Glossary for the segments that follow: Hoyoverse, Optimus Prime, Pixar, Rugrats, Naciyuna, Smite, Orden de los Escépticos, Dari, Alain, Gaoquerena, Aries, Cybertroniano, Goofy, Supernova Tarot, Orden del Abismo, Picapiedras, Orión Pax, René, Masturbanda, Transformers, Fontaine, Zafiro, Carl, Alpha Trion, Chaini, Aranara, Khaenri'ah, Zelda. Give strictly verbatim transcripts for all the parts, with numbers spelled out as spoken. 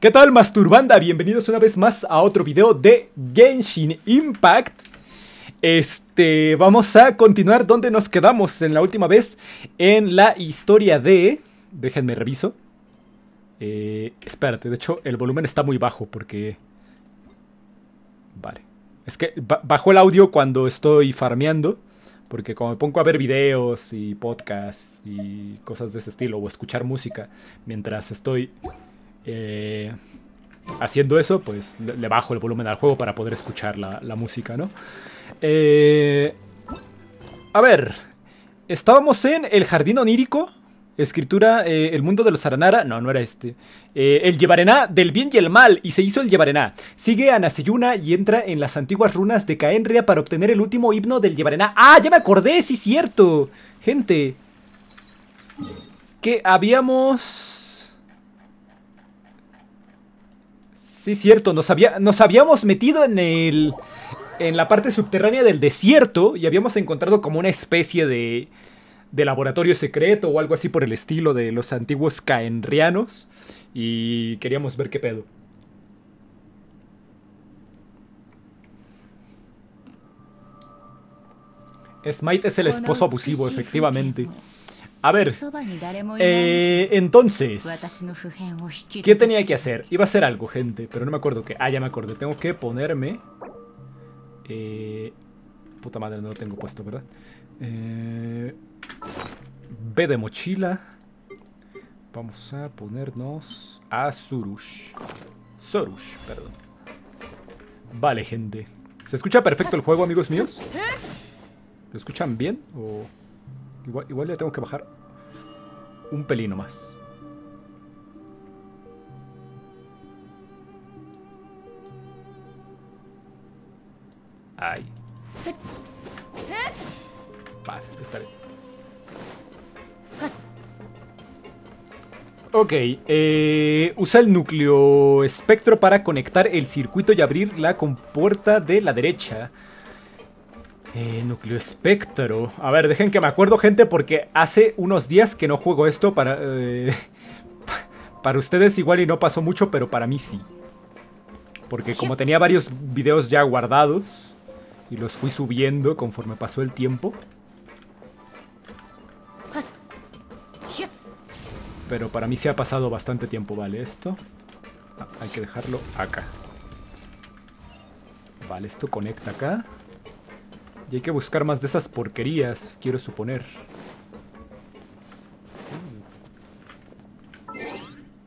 ¿Qué tal, Masturbanda? Bienvenidos una vez más a otro video de Genshin Impact. Este, vamos a continuar donde nos quedamos en la última vez, en la historia de... Déjenme reviso. Eh, espérate, de hecho el volumen está muy bajo porque... Vale. Es que bajó el audio cuando estoy farmeando, porque como me pongo a ver videos y podcasts y cosas de ese estilo, o escuchar música mientras estoy... Eh, haciendo eso, pues le bajo el volumen al juego para poder escuchar la, la música, ¿no? Eh, a ver, estábamos en el jardín onírico, escritura, eh, el mundo de los Aranara, no, no era este, eh, el Yevarená del bien y el mal, y se hizo el Yevarená. Sigue a Naciyuna y entra en las antiguas runas de Khaenri'ah para obtener el último himno del Yevarená. ¡Ah, ya me acordé! ¡Sí, cierto! Gente, que habíamos... Sí, cierto, nos, había, nos habíamos metido en el en la parte subterránea del desierto y habíamos encontrado como una especie de, de laboratorio secreto o algo así por el estilo de los antiguos Khaenri'anos y queríamos ver qué pedo. Smite es el esposo abusivo, efectivamente. A ver, eh, entonces, ¿qué tenía que hacer? Iba a hacer algo, gente, pero no me acuerdo qué. Ah, ya me acordé, tengo que ponerme... Eh, puta madre, no lo tengo puesto, ¿verdad? Eh, B de mochila. Vamos a ponernos a Sorush. Sorush, perdón. Vale, gente. ¿Se escucha perfecto el juego, amigos míos? ¿Lo escuchan bien o...? Igual, igual le tengo que bajar un pelino más. Ahí. Vale, está bien. Ok, eh, usa el núcleo espectro para conectar el circuito y abrir la compuerta de la derecha. Eh, núcleo espectro. A ver, dejen que me acuerdo, gente, porque hace unos días que no juego esto para... Eh, para ustedes igual y no pasó mucho, pero para mí sí. Porque como tenía varios videos ya guardados y los fui subiendo conforme pasó el tiempo. Pero para mí sí ha pasado bastante tiempo, ¿vale? Esto... Ah, hay que dejarlo acá. Vale, esto conecta acá. Y hay que buscar más de esas porquerías, quiero suponer.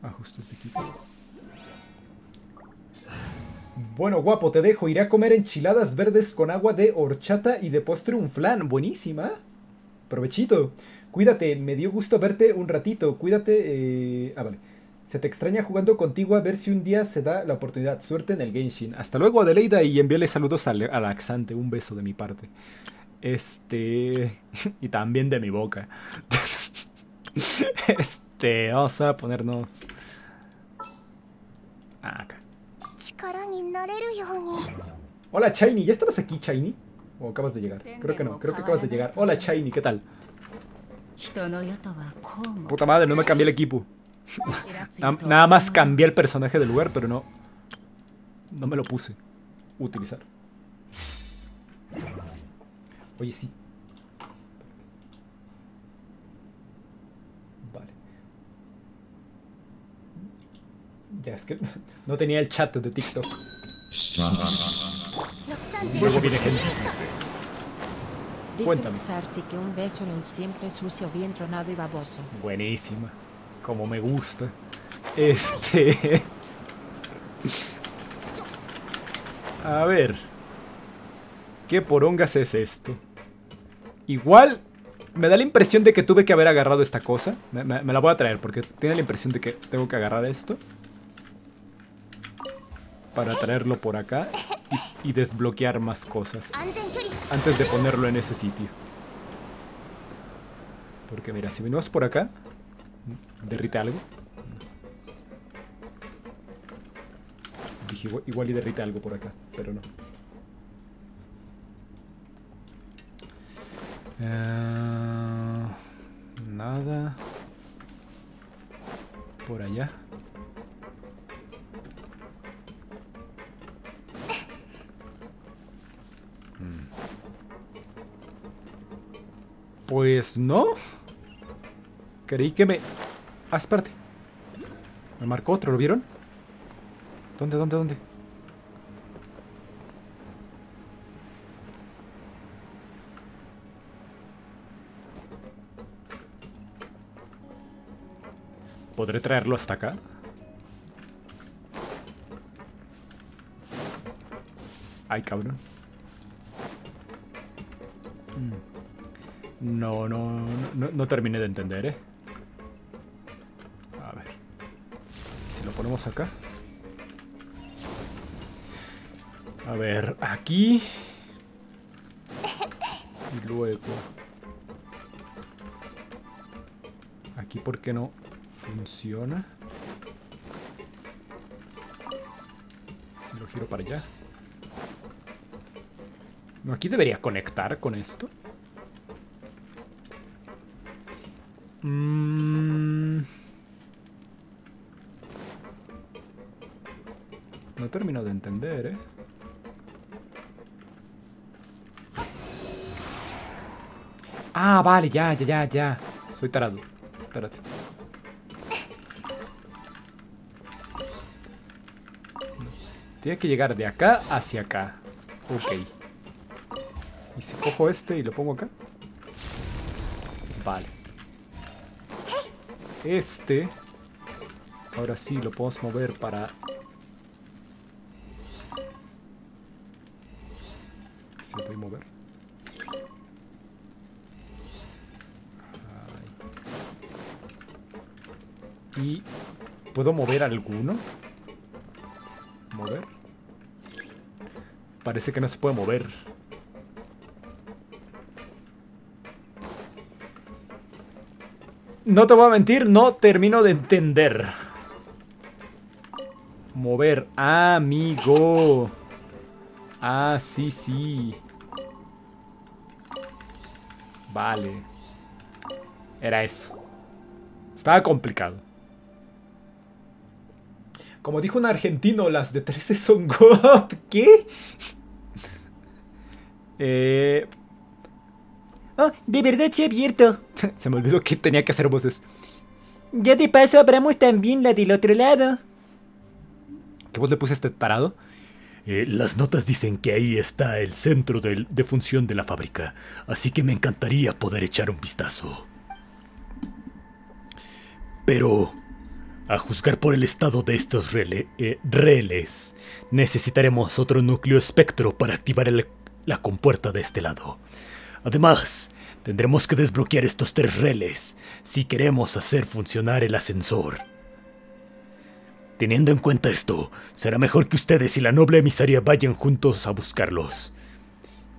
Ajustes de equipo. Bueno, guapo, te dejo. Iré a comer enchiladas verdes con agua de horchata y de postre un flan. Buenísima. Provechito. Cuídate, me dio gusto verte un ratito. Cuídate. Eh... Ah, vale. Se te extraña jugando contigo, a ver si un día se da la oportunidad. Suerte en el Genshin. Hasta luego, Adelaida, y envíale saludos al, al Axante. Un beso de mi parte. Este... Y también de mi boca. Este... Vamos a ponernos... Acá. Hola, Chaini. ¿Ya estabas aquí, Chaini? ¿O acabas de llegar? Creo que no. Creo que acabas de llegar. Hola, Chaini. ¿Qué tal? Puta madre, no me cambié el equipo. Nada más cambié el personaje del lugar, pero no no me lo puse utilizar. Oye, sí. Vale. Ya, es que no tenía el chat de TikTok. Luego viene gente. Cuéntame. Que un beso no siempre sucio, bien tronado y baboso. Buenísima. Como me gusta. Este... A ver... ¿Qué porongas es esto? Igual... Me da la impresión de que tuve que haber agarrado esta cosa. Me, me, me la voy a traer porque tiene la impresión de que tengo que agarrar esto. Para traerlo por acá. Y, y desbloquear más cosas. Antes de ponerlo en ese sitio. Porque mira, si venimos por acá... ¿Derrite algo? Dije, igual, igual y derrite algo por acá, pero no. Uh, nada. Por allá. Pues no. Creí que me... Ah, espérate. Me marcó otro, ¿lo vieron? ¿Dónde, dónde, dónde? ¿Podré traerlo hasta acá? Ay, cabrón. No, no, no, no terminé de entender, ¿eh? A ver. Si lo ponemos acá. A ver, aquí. Y luego... Aquí, ¿por qué no...? Funciona. Si lo giro para allá. No, aquí debería conectar con esto. Mm. No termino de entender, ¿eh? Ah, vale, ya, ya, ya, ya. Soy tarado. Espérate. Tiene que llegar de acá hacia acá. Ok. ¿Y si cojo este y lo pongo acá? Vale. Este. Ahora sí lo podemos mover para... ¿Se puede mover? Ahí. ¿Y puedo mover alguno? Mover. Parece que no se puede mover. No te voy a mentir, no termino de entender. Mover, ah, amigo. Ah, sí, sí. Vale. Era eso. Estaba complicado. Como dijo un argentino, las de trece son God. ¿Qué? eh... Oh, de verdad se ha abierto. Se me olvidó que tenía que hacer voces. Ya de paso abramos también la del otro lado. ¿Qué voz le puse a este tarado? Eh, las notas dicen que ahí está el centro del, de función de la fábrica. Así que me encantaría poder echar un vistazo. Pero... A juzgar por el estado de estos rele, eh, reles, necesitaremos otro núcleo espectro para activar el, la compuerta de este lado. Además, tendremos que desbloquear estos tres reles si queremos hacer funcionar el ascensor. Teniendo en cuenta esto, será mejor que ustedes y la noble emisaria vayan juntos a buscarlos.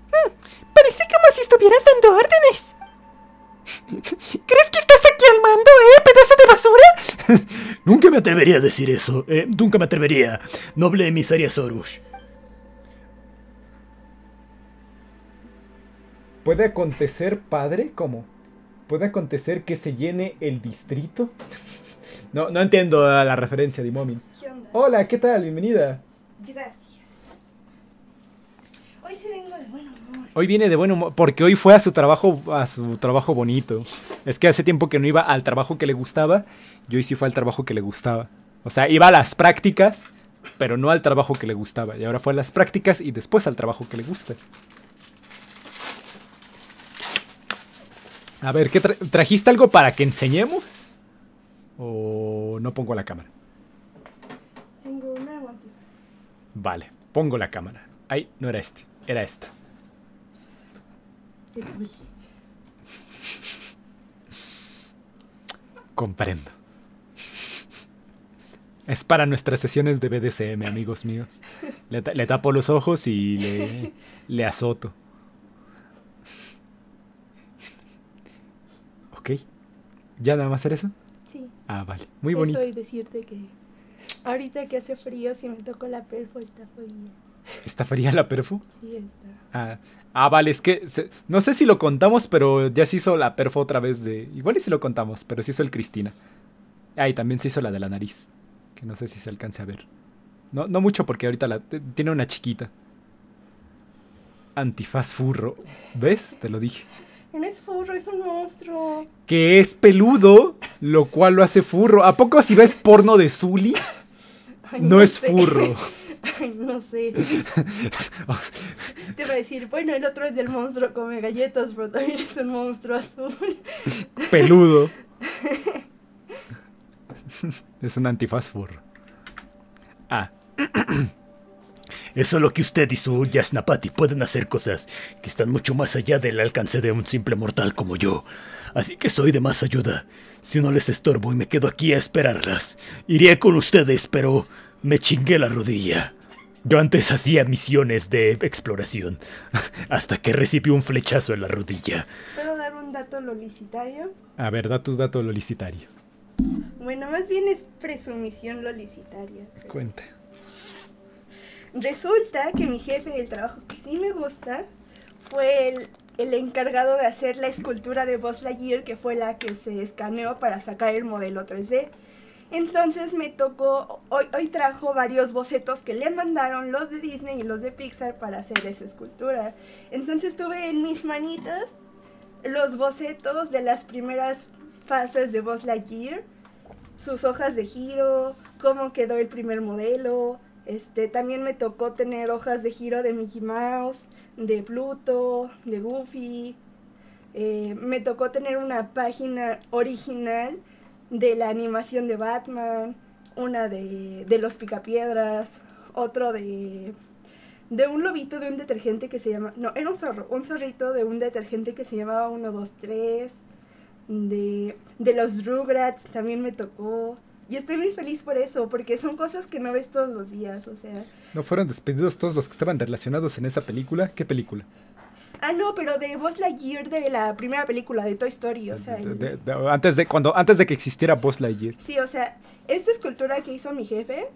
Mm, parece como si estuvieras dando órdenes. ¿Crees que estás aquí al mando, eh, pedazo de basura? Nunca me atrevería a decir eso, eh, nunca me atrevería, noble emisaria Sorush. ¿Puede acontecer, padre? ¿Cómo? ¿Puede acontecer que se llene el distrito? No, no entiendo la referencia de Momin. Hola, ¿qué tal? Bienvenida. Gracias. Hoy sí vengo de bueno. Hoy viene de buen humor, porque hoy fue a su trabajo, a su trabajo bonito. Es que hace tiempo que no iba al trabajo que le gustaba, y hoy sí fue al trabajo que le gustaba. O sea, iba a las prácticas, pero no al trabajo que le gustaba. Y ahora fue a las prácticas y después al trabajo que le gusta. A ver, ¿qué tra- ¿trajiste algo para que enseñemos? ¿O no pongo la cámara? Tengo una guantita. Vale, pongo la cámara. Ay, no era este, era esta. Comprendo. Es para nuestras sesiones de B D S M, amigos míos. Le, le tapo los ojos y le, le azoto. Ok. ¿Ya nada más hacer eso? Sí. Ah, vale. Muy bonito. Eso y decirte que ahorita que hace frío, si me toco la perfo, está fría. ¿Está fría la perfo? Sí, está. Ah, ah, vale, es que se, no sé si lo contamos, pero ya se hizo la perfo otra vez de... Igual y si lo contamos, pero se hizo el Cristina. Ah, y también se hizo la de la nariz, que no sé si se alcance a ver. No, no mucho porque ahorita la, tiene una chiquita. Antifaz furro. ¿Ves? Te lo dije. No es furro, es un monstruo. Que es peludo, lo cual lo hace furro. ¿A poco si ves porno de Zully? Ay, no, no es sé. Furro. Ay, no sé. Te iba a decir, bueno, el otro es del monstruo come galletas, pero también es un monstruo azul. Peludo. Es un antifaz furro. Ah. Es solo que usted y su Yashnapati pueden hacer cosas que están mucho más allá del alcance de un simple mortal como yo. Así que soy de más ayuda. Si no les estorbo y me quedo aquí a esperarlas, iré con ustedes, pero me chingué la rodilla. Yo antes hacía misiones de exploración, hasta que recibí un flechazo en la rodilla. ¿Puedo dar un dato lolicitario? A ver, da tus datos lolicitario. Bueno, más bien es presumición lolicitaria. Pero... cuenta. Resulta que mi jefe del trabajo, que sí me gusta, fue el, el encargado de hacer la escultura de Buzz Lightyear, que fue la que se escaneó para sacar el modelo tres D. Entonces me tocó, hoy, hoy trajo varios bocetos que le mandaron los de Disney y los de Pixar para hacer esa escultura. Entonces tuve en mis manitas los bocetos de las primeras fases de Buzz Lightyear, sus hojas de giro, cómo quedó el primer modelo... Este, también me tocó tener hojas de giro de Mickey Mouse, de Pluto, de Goofy. Eh, me tocó tener una página original de la animación de Batman, una de, de los Picapiedras, otro de, de un lobito de un detergente que se llama... No, era un zorro, un zorrito de un detergente que se llamaba uno, dos, tres. De, de los Rugrats también me tocó... Y estoy muy feliz por eso, porque son cosas que no ves todos los días, o sea... ¿No fueron despedidos todos los que estaban relacionados en esa película? ¿Qué película? Ah, no, pero de Buzz Lightyear, de la primera película, de Toy Story, o sea... De, de, de, antes, de, cuando, antes de que existiera Buzz Lightyear. Sí, o sea, esta escultura que hizo mi jefe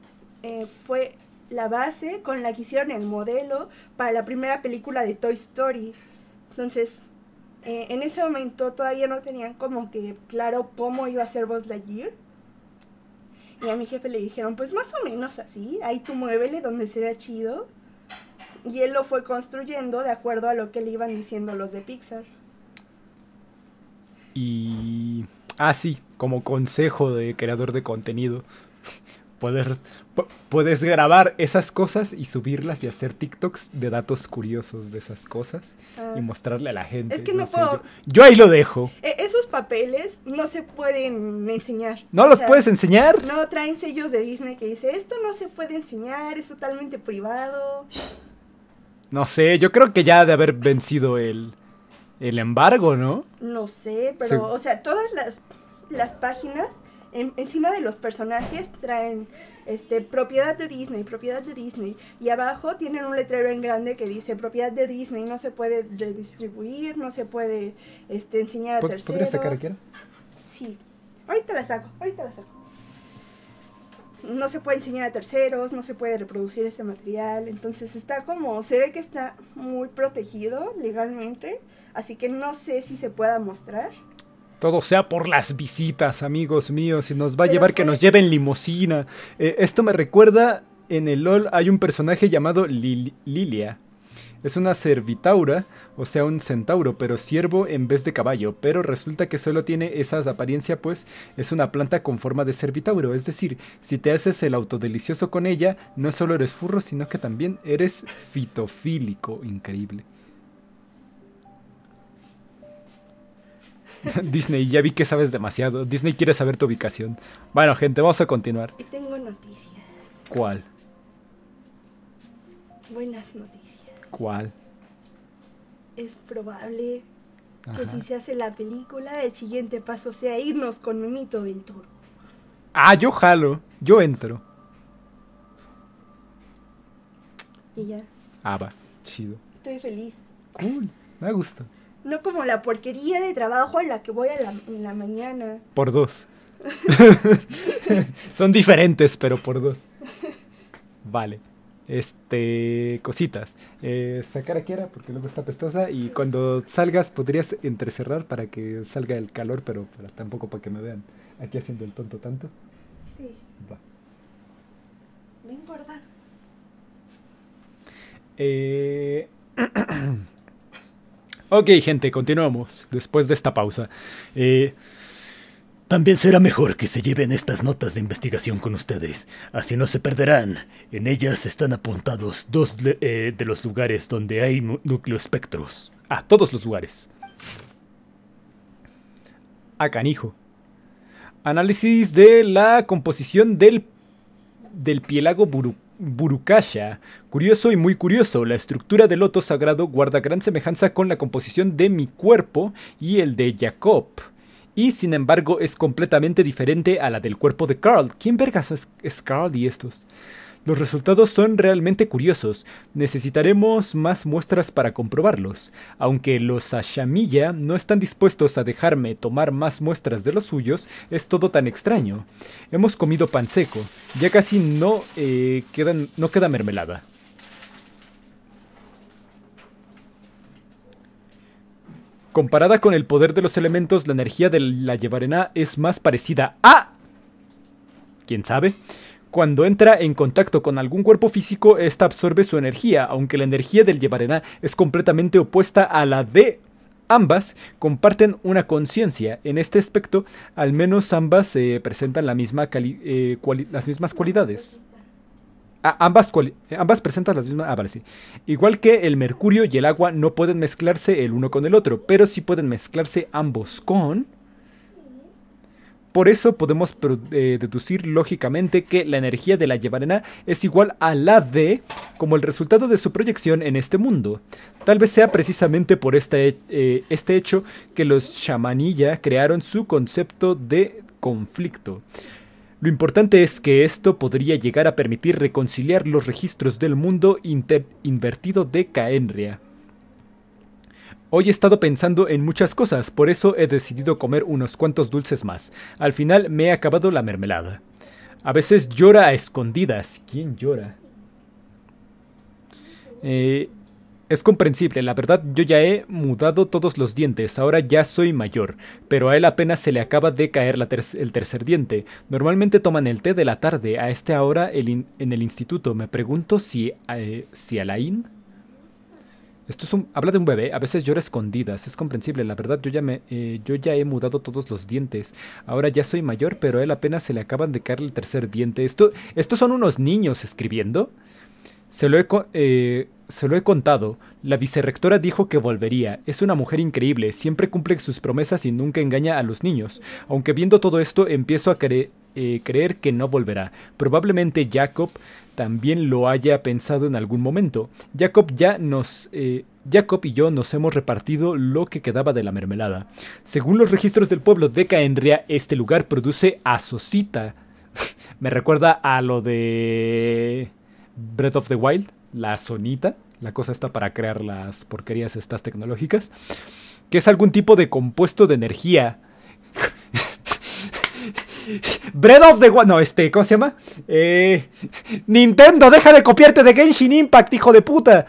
eh, fue la base con la que hicieron el modelo para la primera película de Toy Story. Entonces, eh, en ese momento todavía no tenían como que claro cómo iba a ser Buzz Lightyear. Y a mi jefe le dijeron, pues más o menos así, ahí tú muévele donde se vea chido. Y él lo fue construyendo de acuerdo a lo que le iban diciendo los de Pixar. Y... ah, sí, como consejo de creador de contenido. Puedes, puedes grabar esas cosas y subirlas y hacer TikToks de datos curiosos de esas cosas ah. y mostrarle a la gente. Es que no, no puedo... Sé, yo, yo ahí lo dejo. Eh, esos papeles no se pueden enseñar. ¿No o los sea, puedes enseñar? No, traen sellos de Disney que dice, esto no se puede enseñar, es totalmente privado. No sé, yo creo que ya de haber vencido el, el embargo, ¿no? No sé, pero, sí. o sea, todas las, las páginas... En, encima de los personajes traen este, propiedad de Disney, propiedad de Disney. Y abajo tienen un letrero en grande que dice propiedad de Disney, no se puede redistribuir, no se puede este, enseñar a terceros. ¿Podrías sacar aquí? Sí, ahorita la saco, ahorita la saco. No se puede enseñar a terceros, no se puede reproducir este material. Entonces está como, se ve que está muy protegido legalmente, así que no sé si se pueda mostrar. Todo sea por las visitas, amigos míos, y nos va a Pero llevar que nos lleven limusina. Eh, esto me recuerda, en el LOL hay un personaje llamado Lil Lilia. Es una servitaura, o sea un centauro, pero ciervo en vez de caballo. Pero resulta que solo tiene esa apariencia, pues es una planta con forma de servitauro. Es decir, si te haces el autodelicioso con ella, no solo eres furro, sino que también eres fitofílico. Increíble. Disney, ya vi que sabes demasiado. Disney quiere saber tu ubicación. Bueno, gente, vamos a continuar. Tengo noticias. ¿Cuál? Buenas noticias. ¿Cuál? Es probable Ajá. que si se hace la película, el siguiente paso sea irnos con Memito del Toro. Ah, yo jalo. Yo entro. Y ya. Ah, va. Chido. Estoy feliz. Cool. Me gusta. No como la porquería de trabajo en la que voy a la, en la mañana. Por dos. Son diferentes, pero por dos. Vale. Este... cositas. Eh, sacar aquí era porque luego está pestosa. Y cuando salgas podrías entrecerrar para que salga el calor, pero para, tampoco para que me vean aquí haciendo el tonto tanto. Sí. Va. Me importa. Eh... Ok, gente, continuamos después de esta pausa. Eh, también será mejor que se lleven estas notas de investigación con ustedes, así no se perderán. En ellas están apuntados dos eh, de los lugares donde hay nucleoespectros. Ah, todos los lugares. Ah, canijo. Análisis de la composición del, del piélago buru, Burukasha. Curioso y muy curioso, la estructura del loto sagrado guarda gran semejanza con la composición de mi cuerpo y el de Jacob. Y sin embargo es completamente diferente a la del cuerpo de Carl. ¿Quién vergas es, es Carl y estos? Los resultados son realmente curiosos. Necesitaremos más muestras para comprobarlos. Aunque los Ashamilla no están dispuestos a dejarme tomar más muestras de los suyos, es todo tan extraño. Hemos comido pan seco. Ya casi no, eh, quedan, no queda mermelada. Comparada con el poder de los elementos, la energía de la Yevarená es más parecida a... ¿Quién sabe? Cuando entra en contacto con algún cuerpo físico, esta absorbe su energía, aunque la energía del Yevarená es completamente opuesta a la de... Ambas comparten una conciencia. En este aspecto, al menos ambas eh, presentan la misma cali eh, las mismas cualidades. Ah, ambas, ambas presentan las mismas... Ah, vale, sí. Igual que el mercurio y el agua no pueden mezclarse el uno con el otro, pero sí pueden mezclarse ambos con... Por eso podemos eh, deducir lógicamente que la energía de la Yevarená es igual a la de... como el resultado de su proyección en este mundo. Tal vez sea precisamente por este, eh, este hecho que los Shamanilla crearon su concepto de conflicto. Lo importante es que esto podría llegar a permitir reconciliar los registros del mundo invertido de Khaenri'ah. Hoy he estado pensando en muchas cosas, por eso he decidido comer unos cuantos dulces más. Al final me he acabado la mermelada. A veces llora a escondidas. ¿Quién llora? Eh... Es comprensible, la verdad yo ya he mudado todos los dientes, ahora ya soy mayor, pero a él apenas se le acaba de caer la ter el tercer diente. Normalmente toman el té de la tarde, a esta hora el en el instituto. Me pregunto si, eh, si Alain... Esto es un... Habla de un bebé, a veces llora escondidas, es comprensible, la verdad yo ya, me, eh, yo ya he mudado todos los dientes, ahora ya soy mayor, pero a él apenas se le acaban de caer el tercer diente. Esto, ¿estos son unos niños escribiendo? Se lo he... Eh, Se lo he contado. La vicerrectora dijo que volvería. Es una mujer increíble. Siempre cumple sus promesas y nunca engaña a los niños. Aunque viendo todo esto, empiezo a cre eh, creer que no volverá. Probablemente Jacob también lo haya pensado en algún momento. Jacob ya nos... Eh, Jacob y yo nos hemos repartido lo que quedaba de la mermelada. Según los registros del pueblo de Khaenri'ah, este lugar produce azocita. Me recuerda a lo de... Breath of the Wild. La zonita, la cosa está para crear las porquerías estas tecnológicas, que es algún tipo de compuesto de energía. Breath of the Wild, no, este, ¿cómo se llama? Eh, Nintendo, deja de copiarte de Genshin Impact, hijo de puta.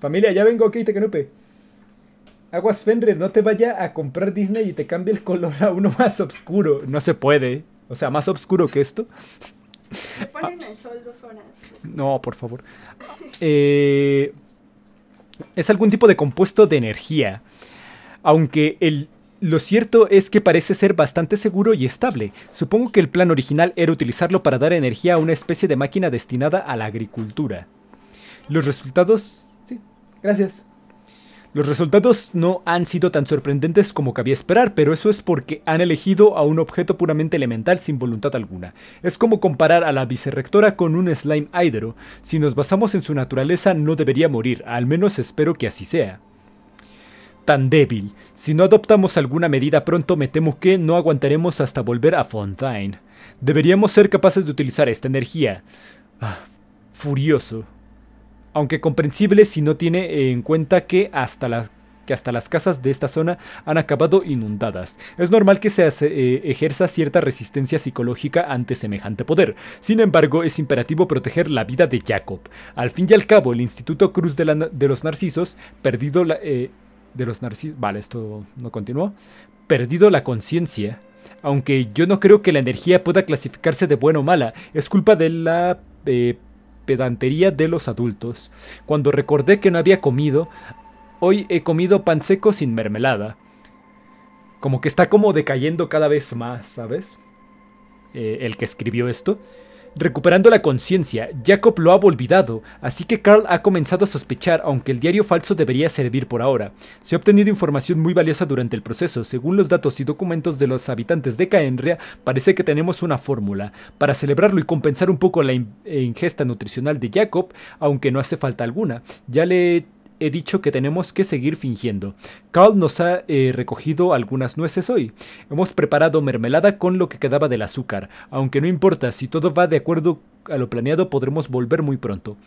Familia, ya vengo, ok, te canupe. Aguas, Fenrir, no te vaya a comprar Disney y te cambie el color a uno más oscuro. No se puede, o sea, más oscuro que esto. Me ponen al sol dos horas. No, por favor. Eh, es algún tipo de compuesto de energía. Aunque el, lo cierto es que parece ser bastante seguro y estable. Supongo que el plan original era utilizarlo para dar energía a una especie de máquina destinada a la agricultura. Los resultados... Sí, gracias. Los resultados no han sido tan sorprendentes como cabía esperar, pero eso es porque han elegido a un objeto puramente elemental sin voluntad alguna. Es como comparar a la vicerrectora con un slime hydro. Si nos basamos en su naturaleza, no debería morir, al menos espero que así sea. Tan débil. Si no adoptamos alguna medida pronto, me temo que no aguantaremos hasta volver a Fontaine. Deberíamos ser capaces de utilizar esta energía. Ah, furioso. Aunque comprensible si no tiene en cuenta que hasta, la, que hasta las casas de esta zona han acabado inundadas. Es normal que se hace, eh, ejerza cierta resistencia psicológica ante semejante poder. Sin embargo, es imperativo proteger la vida de Jacob. Al fin y al cabo, el Instituto Cruz de, la, de los Narcisos, perdido la... Eh, de los Narcisos... Vale, esto no continuó. Perdido la conciencia. Aunque yo no creo que la energía pueda clasificarse de buena o mala. Es culpa de la... Eh, pedantería de los adultos. Cuando recordé que no había comido, hoy he comido pan seco sin mermelada. Como que está como decayendo cada vez más, ¿sabes? Eh, el que escribió esto. Recuperando la conciencia, Jacob lo ha olvidado, así que Carl ha comenzado a sospechar, aunque el diario falso debería servir por ahora. Se ha obtenido información muy valiosa durante el proceso. Según los datos y documentos de los habitantes de Khaenri'ah, parece que tenemos una fórmula. Para celebrarlo y compensar un poco la in- ingesta nutricional de Jacob, aunque no hace falta alguna, ya le he dicho que tenemos que seguir fingiendo. Carl nos ha eh, recogido algunas nueces hoy. Hemos preparado mermelada con lo que quedaba del azúcar. Aunque no importa, si todo va de acuerdo a lo planeado, podremos volver muy pronto.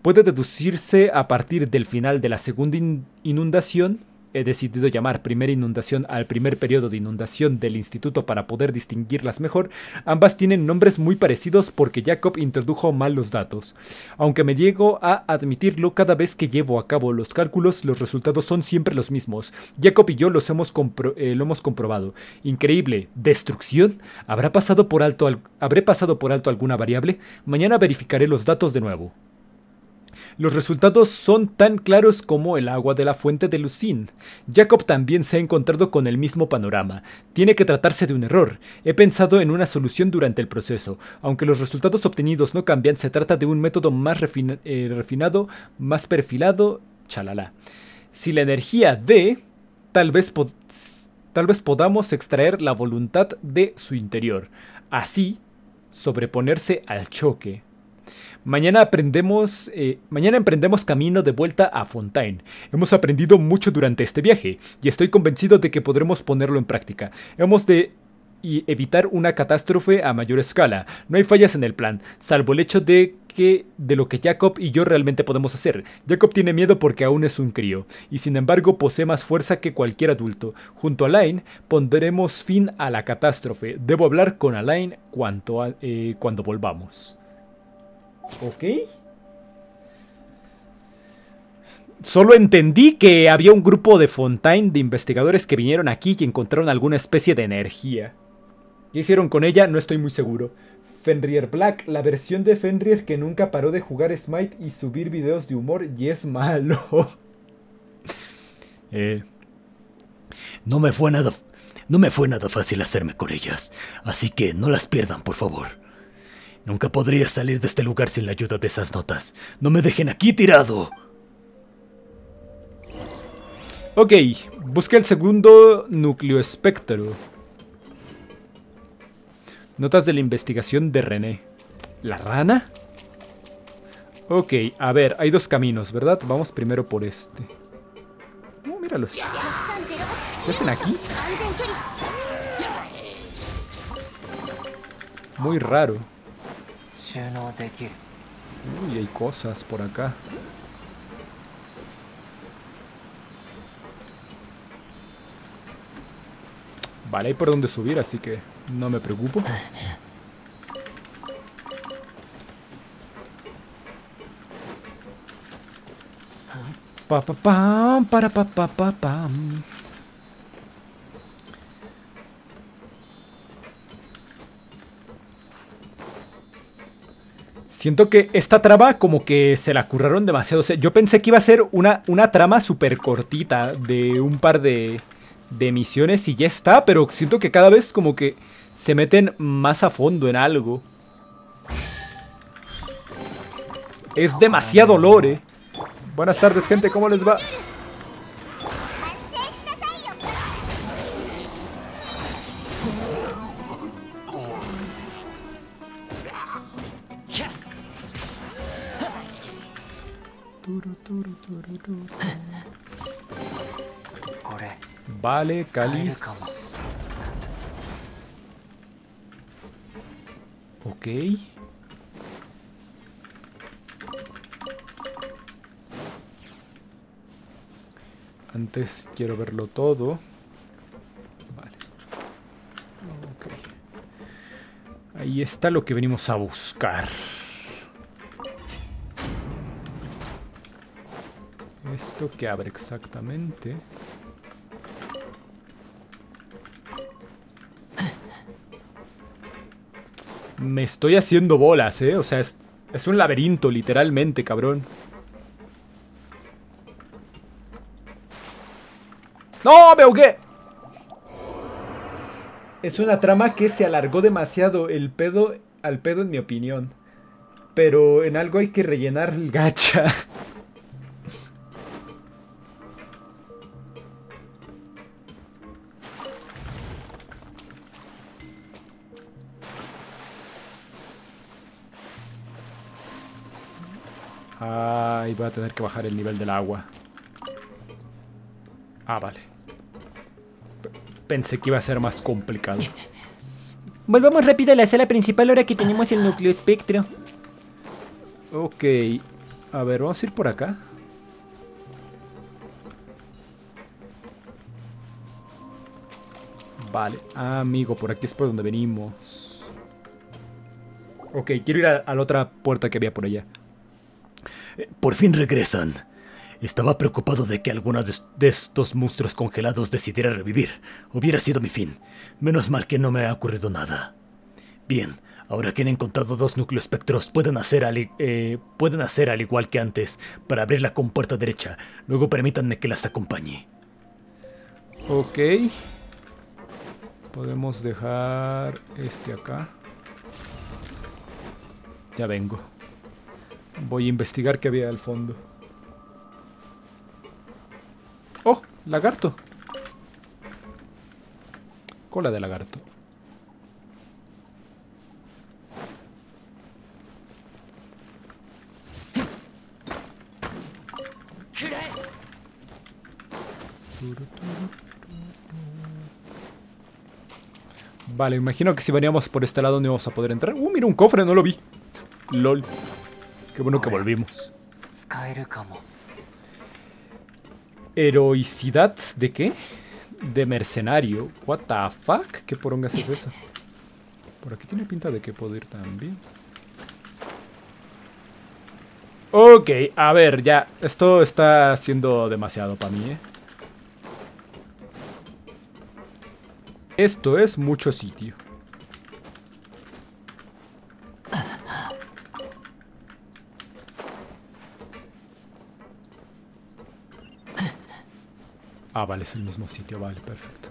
Puede deducirse a partir del final de la segunda in- inundación. He decidido llamar primera inundación al primer periodo de inundación del instituto para poder distinguirlas mejor. Ambas tienen nombres muy parecidos porque Jacob introdujo mal los datos. Aunque me niego a admitirlo, cada vez que llevo a cabo los cálculos, los resultados son siempre los mismos. Jacob y yo los hemos compro- eh, lo hemos comprobado. Increíble. ¿Destrucción? ¿Habrá pasado por alto al- ¿Habré pasado por alto alguna variable? Mañana verificaré los datos de nuevo. Los resultados son tan claros como el agua de la fuente de Lucín. Jacob también se ha encontrado con el mismo panorama. Tiene que tratarse de un error. He pensado en una solución durante el proceso. Aunque los resultados obtenidos no cambian, se trata de un método más refina- eh, refinado, más perfilado, chalala. Si la energía de... Tal vez, po- tal vez podamos extraer la voluntad de su interior. Así, sobreponerse al choque. Mañana aprendemos, eh, mañana emprendemos camino de vuelta a Fontaine. Hemos aprendido mucho durante este viaje y estoy convencido de que podremos ponerlo en práctica. Hemos de y evitar una catástrofe a mayor escala. No hay fallas en el plan, salvo el hecho de que de lo que Jacob y yo realmente podemos hacer. Jacob tiene miedo porque aún es un crío, y sin embargo posee más fuerza que cualquier adulto. Junto a Alain, pondremos fin a la catástrofe. Debo hablar con Alain cuanto a, eh, cuando volvamos. Ok. Solo entendí que había un grupo de Fontaine de investigadores que vinieron aquí y encontraron alguna especie de energía. ¿Qué hicieron con ella? No estoy muy seguro. Fenrir Black, la versión de Fenrir que nunca paró de jugar Smite y subir videos de humor y es malo. eh. No me fue nada, no me fue nada fácil hacerme con ellas, así que no las pierdan, por favor. Nunca podría salir de este lugar sin la ayuda de esas notas. ¡No me dejen aquí tirado! Ok, busca el segundo núcleo espectro. Notas de la investigación de René. ¿La rana? Ok, a ver, hay dos caminos, ¿verdad? Vamos primero por este. Oh, míralos. ¿Qué hacen aquí? Muy raro. Uy, hay cosas por acá. Vale, hay por donde subir, así que no me preocupo. Pa pa pam, para pa pa pa pam. Siento que esta trama como que se la curraron demasiado. O sea, yo pensé que iba a ser una, una trama súper cortita de un par de, de misiones y ya está. Pero siento que cada vez como que se meten más a fondo en algo. Es demasiado lore. Buenas tardes, gente. ¿Cómo les va? Vale, cáliz. Ok. Antes quiero verlo todo. Vale. Ok. Ahí está lo que venimos a buscar. Esto que abre exactamente. Me estoy haciendo bolas, ¿eh? O sea, es Es un laberinto, literalmente, cabrón. ¡No, me ahogué! Es una trama que se alargó demasiado el pedo, al pedo en mi opinión. Pero en algo hay que rellenar el gacha. Ay, voy a tener que bajar el nivel del agua. Ah, vale. P- pensé que iba a ser más complicado. Volvamos rápido a la sala principal ahora que tenemos el núcleo espectro. Ok. A ver, vamos a ir por acá. Vale, ah, amigo, por aquí es por donde venimos. Ok, quiero ir a, a la otra puerta que había por allá. Por fin regresan. Estaba preocupado de que alguno de estos monstruos congelados decidiera revivir. Hubiera sido mi fin. Menos mal que no me ha ocurrido nada. Bien, ahora que han encontrado dos núcleos espectros, pueden hacer, al, eh, pueden hacer al igual que antes para abrir la compuerta derecha. Luego permítanme que las acompañe. Ok. Podemos dejar este acá. Ya vengo. Voy a investigar qué había al fondo. ¡Oh! Lagarto. Cola de lagarto. Vale, imagino que si veníamos por este lado no íbamos a poder entrar. ¡Uh! Mira, un cofre, no lo vi. LOL. Qué bueno que volvimos. Heroicidad, ¿de qué? De mercenario. What the fuck? ¿Qué porongas es eso? Por aquí tiene pinta de que puedo ir también. Ok, a ver, ya. Esto está siendo demasiado para mí, ¿eh? Esto es mucho sitio. Ah, vale, es el mismo sitio, vale, perfecto.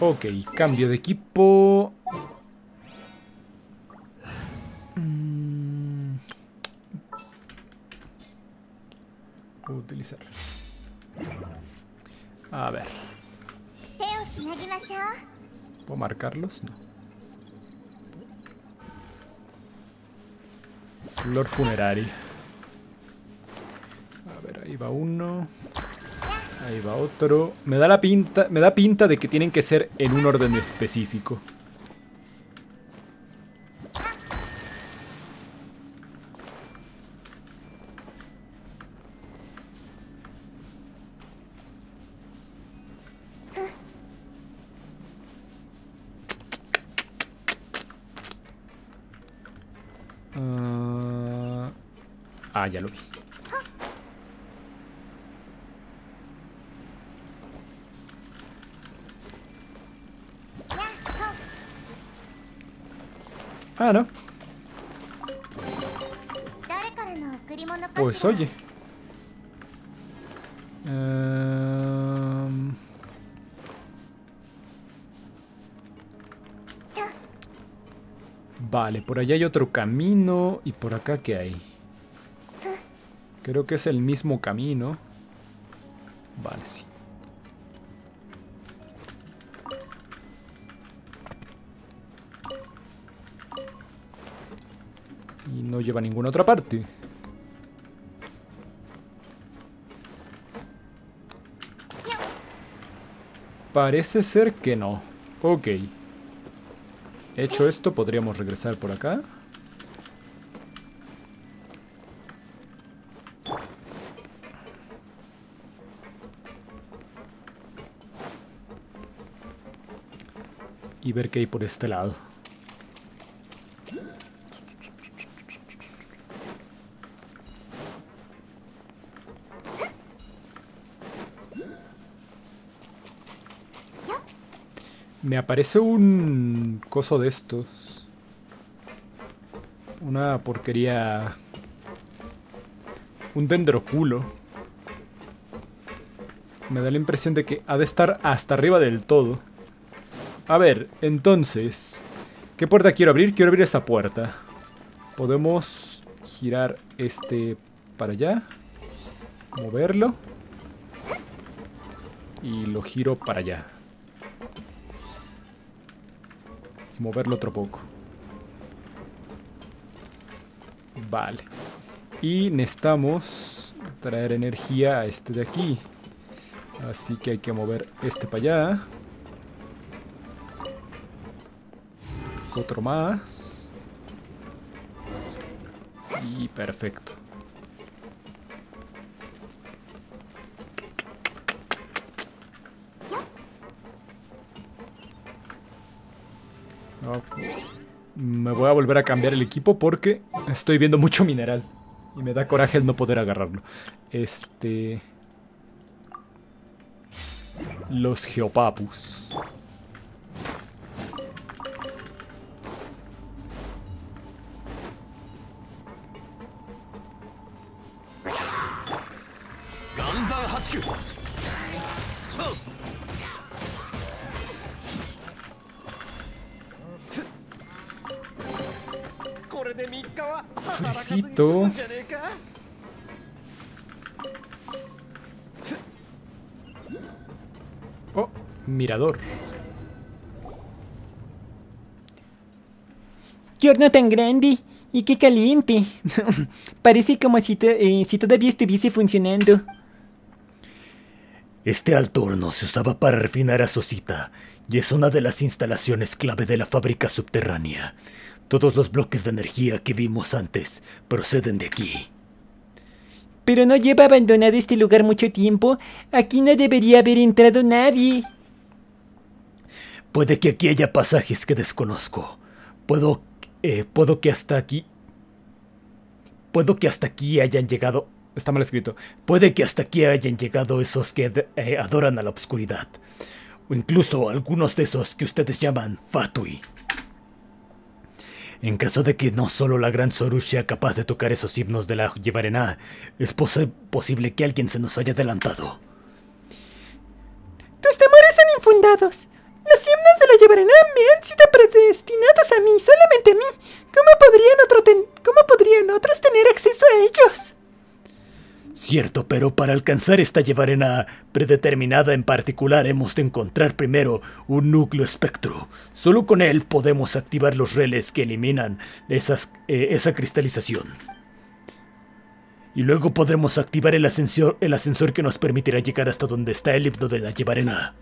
Ok, cambio de equipo. Mm. Utilizar. A ver. ¿Puedo marcarlos? No. Flor funeraria. A ver, ahí va uno. Ahí va otro. Me da la pinta, me da pinta de que tienen que ser en un orden específico. Ah, ya lo vi. Ah, no. Pues oye. Um... Vale, por allá hay otro camino. ¿Y por acá qué hay? Creo que es el mismo camino. Vale, sí. Y no lleva a ninguna otra parte. Parece ser que no. Ok. Hecho esto, podríamos regresar por acá. Y ver qué hay por este lado. Me aparece un coso de estos. Una porquería. Un dendroculo. Me da la impresión de que ha de estar hasta arriba del todo. A ver, entonces... ¿Qué puerta quiero abrir? Quiero abrir esa puerta. Podemos girar este para allá. Moverlo. Y lo giro para allá. Y moverlo otro poco. Vale. Y necesitamos traer energía a este de aquí. Así que hay que mover este para allá. Otro más. Y perfecto. Okay. Me voy a volver a cambiar el equipo porque estoy viendo mucho mineral. Y me da coraje el no poder agarrarlo. Este... Los geopapus. Cofrecito. Oh, mirador. ¡Qué horno tan grande! ¡Y qué caliente! Parece como si, to eh, si todavía estuviese funcionando. Este alto horno se usaba para refinar a Sosita y es una de las instalaciones clave de la fábrica subterránea. Todos los bloques de energía que vimos antes proceden de aquí. Pero no lleva abandonado este lugar mucho tiempo. Aquí no debería haber entrado nadie. Puede que aquí haya pasajes que desconozco. Puedo, eh, puedo que hasta aquí... Puedo que hasta aquí hayan llegado... Está mal escrito. Puede que hasta aquí hayan llegado esos que eh, adoran a la oscuridad. O incluso algunos de esos que ustedes llaman Fatui. En caso de que no solo la gran Sorush sea capaz de tocar esos himnos de la Yevarená, es pos- posible que alguien se nos haya adelantado. Tus temores son infundados. Los himnos de la Yevarená me han sido predestinados a mí, solamente a mí. ¿Cómo podrían, otro ten- cómo podrían otros tener acceso a ellos? Cierto, pero para alcanzar esta Yevarená predeterminada en particular hemos de encontrar primero un núcleo espectro. Solo con él podemos activar los relés que eliminan esas, eh, esa cristalización. Y luego podremos activar el ascensor, el ascensor que nos permitirá llegar hasta donde está el himno de la Yevarená.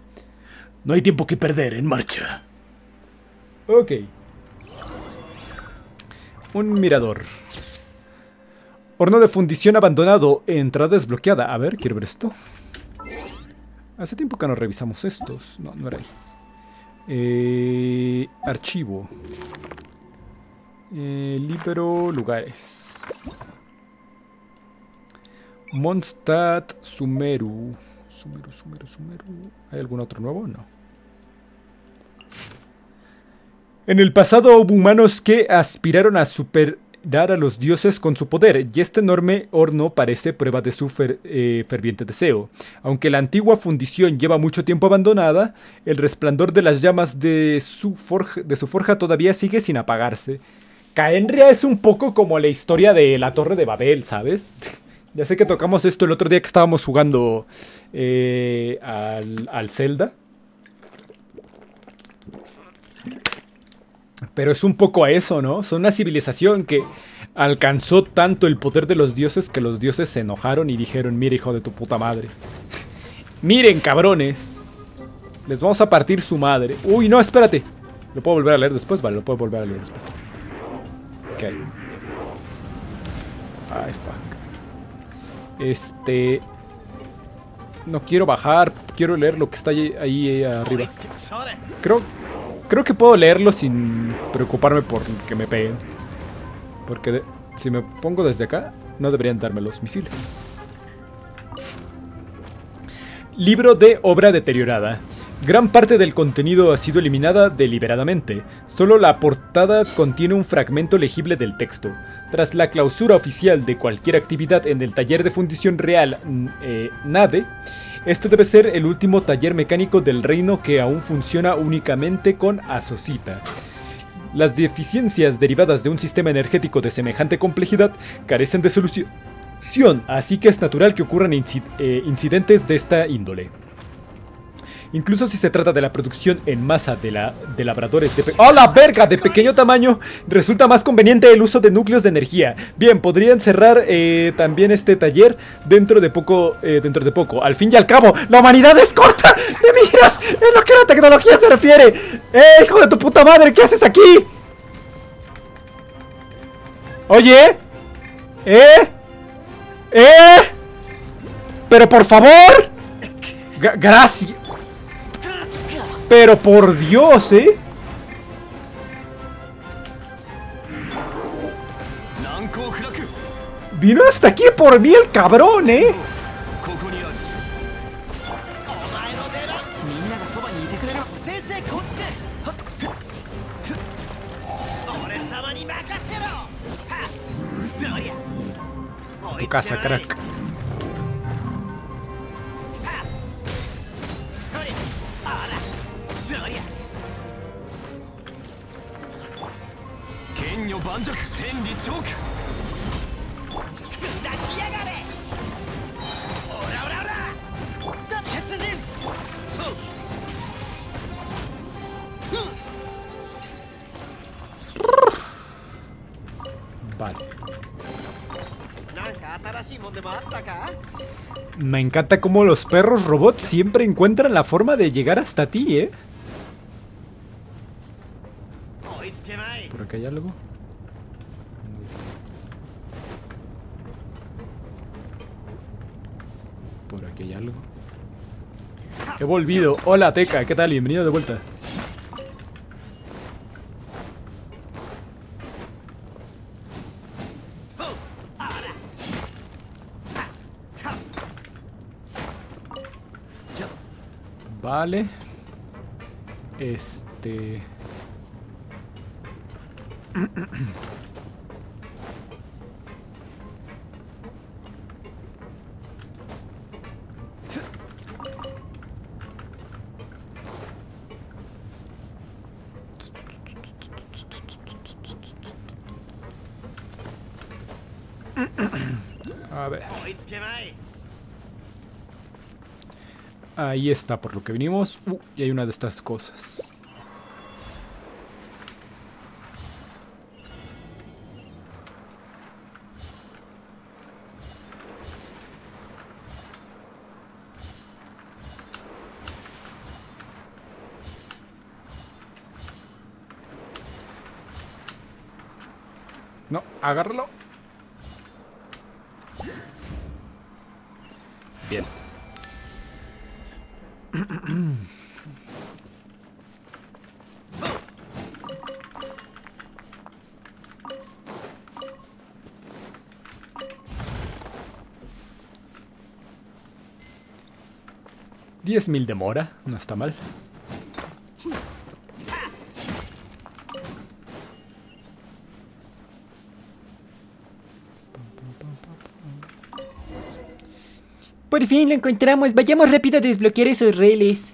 No hay tiempo que perder, en marcha. Ok. Un mirador. Horno de fundición abandonado. Entrada desbloqueada. A ver, quiero ver esto. Hace tiempo que no revisamos estos. No, no era ahí. Eh, archivo. Eh, libro, lugares. Mondstadt, Sumeru. Sumeru, Sumeru, Sumeru. ¿Hay algún otro nuevo? No. En el pasado hubo humanos que aspiraron a super... dar a los dioses con su poder, y este enorme horno parece prueba de su fer, eh, ferviente deseo. Aunque la antigua fundición lleva mucho tiempo abandonada, el resplandor de las llamas de su forja, de su forja todavía sigue sin apagarse. Khaenri'ah es un poco como la historia de la Torre de Babel, ¿sabes? Ya sé que tocamos esto el otro día que estábamos jugando eh, al, al Zelda. Pero es un poco a eso, ¿no? Son una civilización que alcanzó tanto el poder de los dioses que los dioses se enojaron y dijeron: mira, hijo de tu puta madre. Miren, cabrones. Les vamos a partir su madre. Uy, no, espérate. ¿Lo puedo volver a leer después? Vale, lo puedo volver a leer después. Ok. Ay, fuck. Este... No quiero bajar. Quiero leer lo que está ahí, ahí arriba. Creo... Creo que puedo leerlo sin preocuparme por que me peguen. Porque de, si me pongo desde acá, no deberían darme los misiles. Libro de obra deteriorada. Gran parte del contenido ha sido eliminada deliberadamente, solo la portada contiene un fragmento legible del texto. Tras la clausura oficial de cualquier actividad en el taller de fundición real eh, NADE, este debe ser el último taller mecánico del reino que aún funciona únicamente con azocita. Las deficiencias derivadas de un sistema energético de semejante complejidad carecen de solución, así que es natural que ocurran inc- eh, incidentes de esta índole. Incluso si se trata de la producción en masa de, la, de labradores de... ¡Oh, la verga! De pequeño tamaño, resulta más conveniente el uso de núcleos de energía. Bien, podrían cerrar eh, también este taller dentro de poco, eh, dentro de poco. Al fin y al cabo, la humanidad es corta de miras en lo que la tecnología se refiere. ¡Eh, hijo de tu puta madre! ¿Qué haces aquí? Oye. ¿Eh? ¿Eh? Pero por favor. Gracias. Pero por Dios, ¿eh? Vino hasta aquí por mí el cabrón, ¿eh? Tu casa, crack. Vale. Me encanta cómo los perros robots siempre encuentran la forma de llegar hasta ti, ¿eh? ¿Por acá hay algo? Por aquí hay algo. He volvido. Hola, Teca. ¿Qué tal? Bienvenido de vuelta. Vale. Este... A ver. Ahí está, por lo que vinimos. Uh, y hay una de estas cosas. No, agárralo. Bien. Diez mil de mora, no está mal. Por fin lo encontramos. Vayamos rápido a desbloquear esos rieles.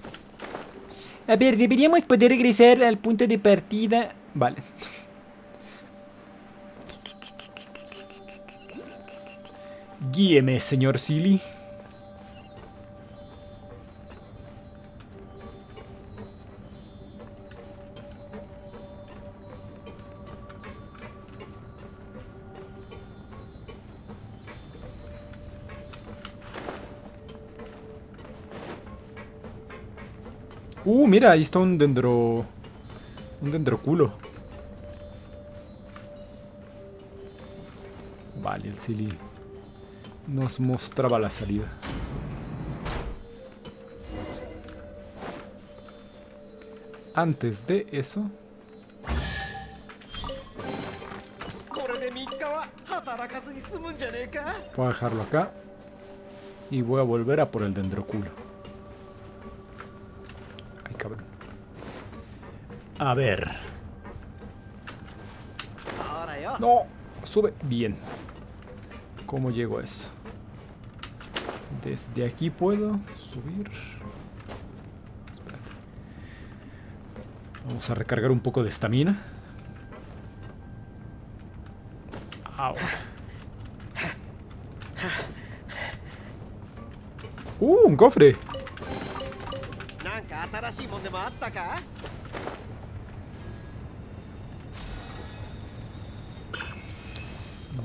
A ver, deberíamos poder regresar al punto de partida. Vale. Guíeme, señor Silly. Uh, mira, ahí está un dendro... Un dendroculo. Vale, el Silly nos mostraba la salida. Antes de eso... Voy a dejarlo acá. Y voy a volver a por el dendroculo. cabrón. A ver. Ahora yo. No, sube. Bien. ¿Cómo llego a eso? Desde aquí puedo subir. Espérate. Vamos a recargar un poco de estamina. Ahora. ¡Uh! ¡Un cofre!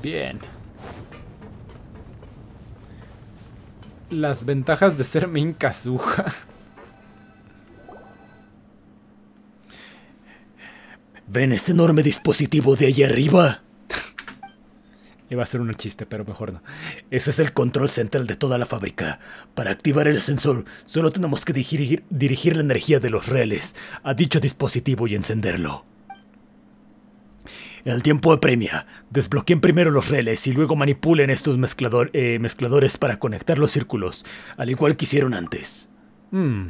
Bien. Las ventajas de ser main Kazuha. ¿Ven ese enorme dispositivo de allá arriba? Iba a ser un chiste, pero mejor no. Ese es el control central de toda la fábrica. Para activar el sensor, solo tenemos que dirigir, dirigir la energía de los relés a dicho dispositivo y encenderlo. El tiempo apremia. Desbloqueen primero los relés y luego manipulen estos mezclador, eh, mezcladores para conectar los círculos, al igual que hicieron antes. Hmm.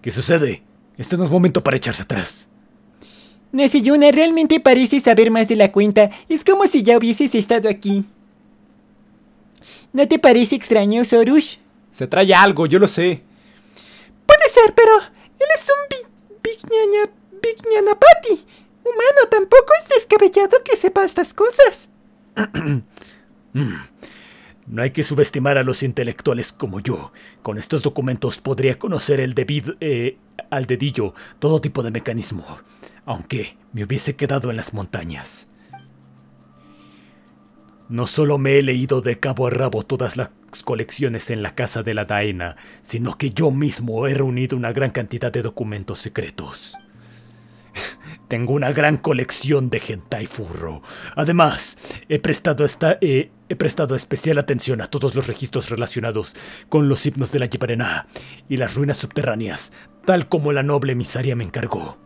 ¿Qué sucede? Este no es momento para echarse atrás. Naciyuna, realmente parece saber más de la cuenta. Es como si ya hubieses estado aquí. ¿No te parece extraño, Sorush? Se trae algo, yo lo sé. Puede ser, pero él es un Vijnanapati. Humano, tampoco es descabellado que sepa estas cosas. No hay que subestimar a los intelectuales como yo. Con estos documentos podría conocer el debido, eh, al dedillo todo tipo de mecanismo. Aunque me hubiese quedado en las montañas. No solo me he leído de cabo a rabo todas las colecciones en la casa de la Daena, sino que yo mismo he reunido una gran cantidad de documentos secretos. Tengo una gran colección de hentai furro. Además, he prestado, esta, eh, he prestado especial atención a todos los registros relacionados con los himnos de la Yevarená y las ruinas subterráneas, tal como la noble emisaria me encargó.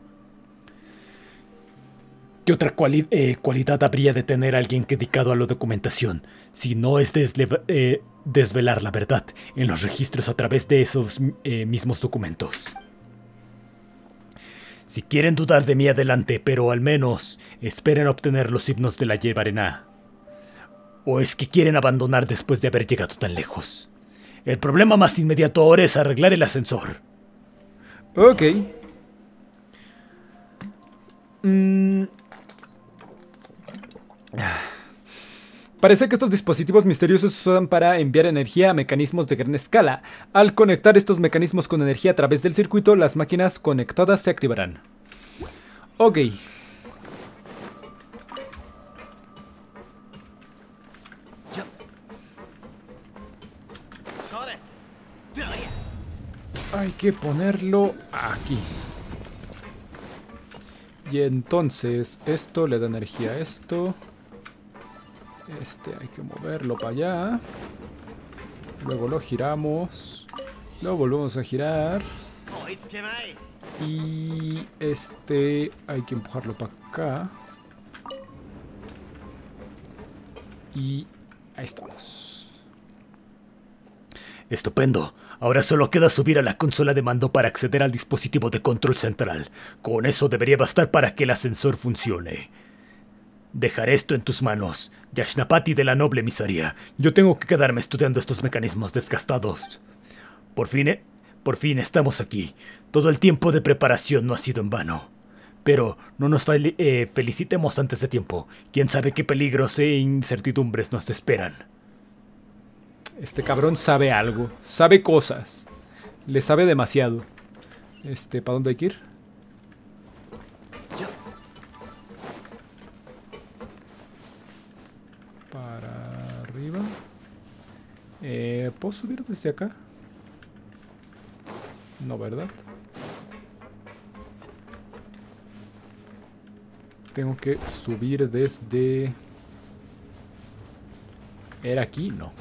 ¿Qué otra cuali eh, cualidad habría de tener alguien dedicado a la documentación, si no es eh, desvelar la verdad en los registros a través de esos eh, mismos documentos? Si quieren dudar de mí, adelante, pero al menos esperen obtener los himnos de la Yevarená. ¿O es que quieren abandonar después de haber llegado tan lejos? El problema más inmediato ahora es arreglar el ascensor. Ok. Mmm... Parece que estos dispositivos misteriosos se usan para enviar energía a mecanismos de gran escala. Al conectar estos mecanismos con energía a través del circuito, las máquinas conectadas se activarán. Ok. Hay que ponerlo aquí. Y entonces esto le da energía a esto. Este hay que moverlo para allá. Luego lo giramos. Lo volvemos a girar. Y este hay que empujarlo para acá. Y ahí estamos. Estupendo. Ahora solo queda subir a la consola de mando para acceder al dispositivo de control central. Con eso debería bastar para que el ascensor funcione. Dejaré esto en tus manos, Yashnapati de la noble emisaria. Yo tengo que quedarme estudiando estos mecanismos desgastados. Por fin, eh, por fin estamos aquí. Todo el tiempo de preparación no ha sido en vano. Pero no nos fel eh, felicitemos antes de tiempo. Quién sabe qué peligros e incertidumbres nos esperan. Este cabrón sabe algo. Sabe cosas. Le sabe demasiado. Este, ¿para dónde hay que ir? Eh, ¿puedo subir desde acá? No, ¿verdad? Tengo que subir desde... ¿Era aquí? No.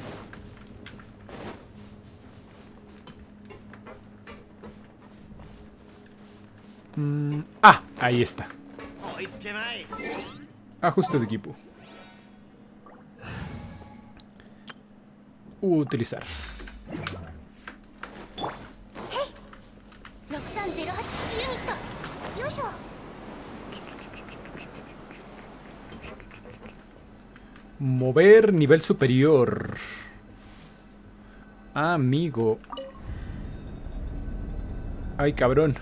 Mm, ah, ahí está. Ajuste de equipo. Utilizar. Mover nivel superior. Amigo. Ay, cabrón.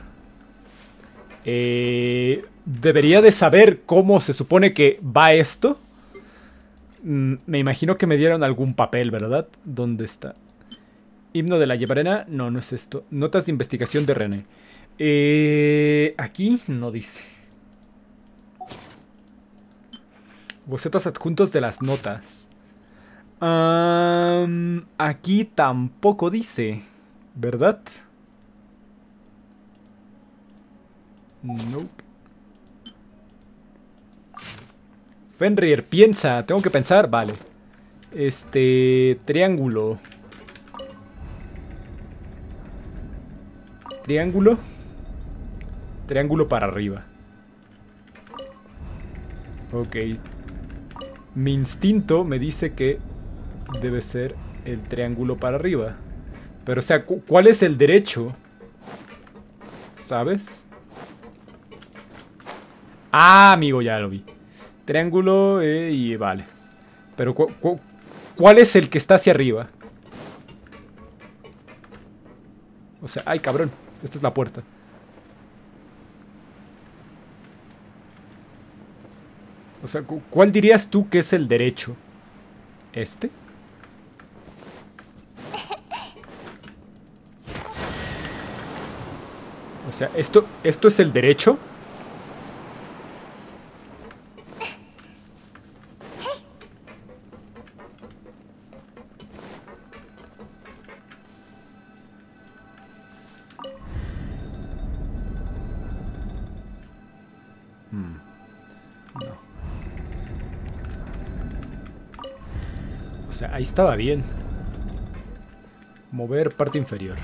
Eh, debería de saber cómo se supone que va esto. Mm, me imagino que me dieron algún papel, ¿verdad? ¿Dónde está? Himno de la Yevarená. No, no es esto. Notas de investigación de René. Eh, aquí no dice. Bocetos adjuntos de las notas. Um, aquí tampoco dice, ¿verdad? Nope. Fenrir, piensa. Tengo que pensar. Vale. Este... Triángulo. Triángulo. Triángulo para arriba. Ok. Mi instinto me dice que debe ser el triángulo para arriba. Pero, o sea, ¿cu- cuál es el derecho? ¿Sabes? Ah, amigo, ya lo vi. Triángulo eh, y vale. Pero cu cu ¿cuál es el que está hacia arriba? O sea, ay, cabrón. Esta es la puerta. O sea, cu ¿cuál dirías tú que es el derecho? ¿Este? O sea, ¿esto, esto es el derecho? Ahí estaba bien. Mover parte inferior.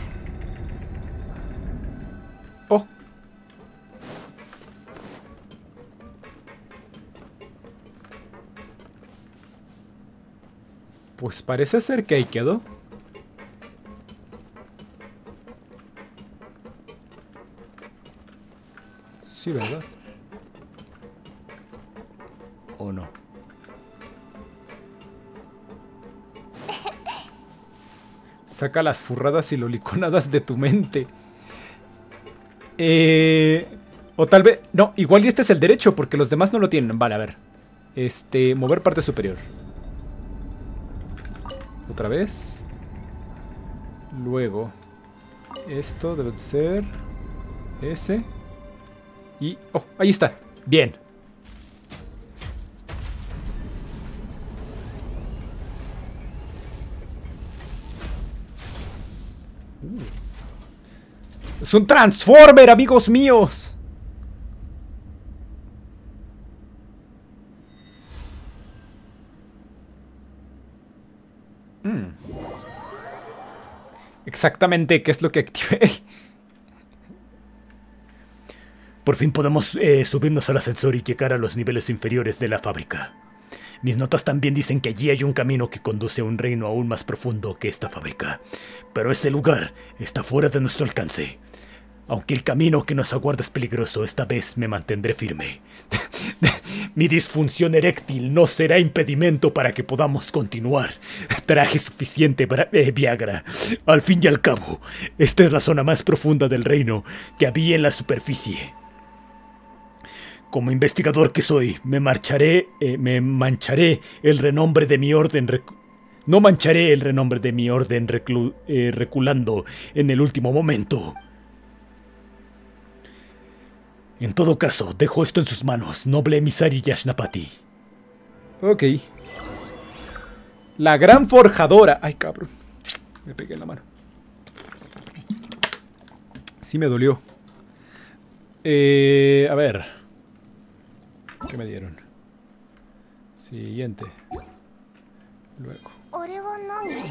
Oh. Pues parece ser que ahí quedó. Sí, ¿verdad? ¿O no? Saca las furradas y loliconadas de tu mente. Eh, o tal vez... No, igual y este es el derecho, porque los demás no lo tienen. Vale, a ver. Este, mover parte superior. Otra vez. Luego. Esto debe ser... Ese. Y... Oh, ahí está. Bien. ¡Es un Transformer, amigos míos! Mm. Exactamente, ¿qué es lo que activé? Por fin podemos eh, subirnos al ascensor y llegar a los niveles inferiores de la fábrica. Mis notas también dicen que allí hay un camino que conduce a un reino aún más profundo que esta fábrica. Pero ese lugar está fuera de nuestro alcance. Aunque el camino que nos aguarda es peligroso, esta vez me mantendré firme. Mi disfunción eréctil no será impedimento para que podamos continuar. Traje suficiente eh, Viagra. Al fin y al cabo, esta es la zona más profunda del reino que había en la superficie. Como investigador que soy, me marcharé, eh, me mancharé el renombre de mi orden... No mancharé el renombre de mi orden reclu eh, reculando en el último momento. En todo caso, dejo esto en sus manos, noble emisario Vijnanapati. Ok. La gran forjadora... Ay, cabrón. Me pegué en la mano. Sí me dolió. Eh, a ver. ¿Qué me dieron? Siguiente. Luego.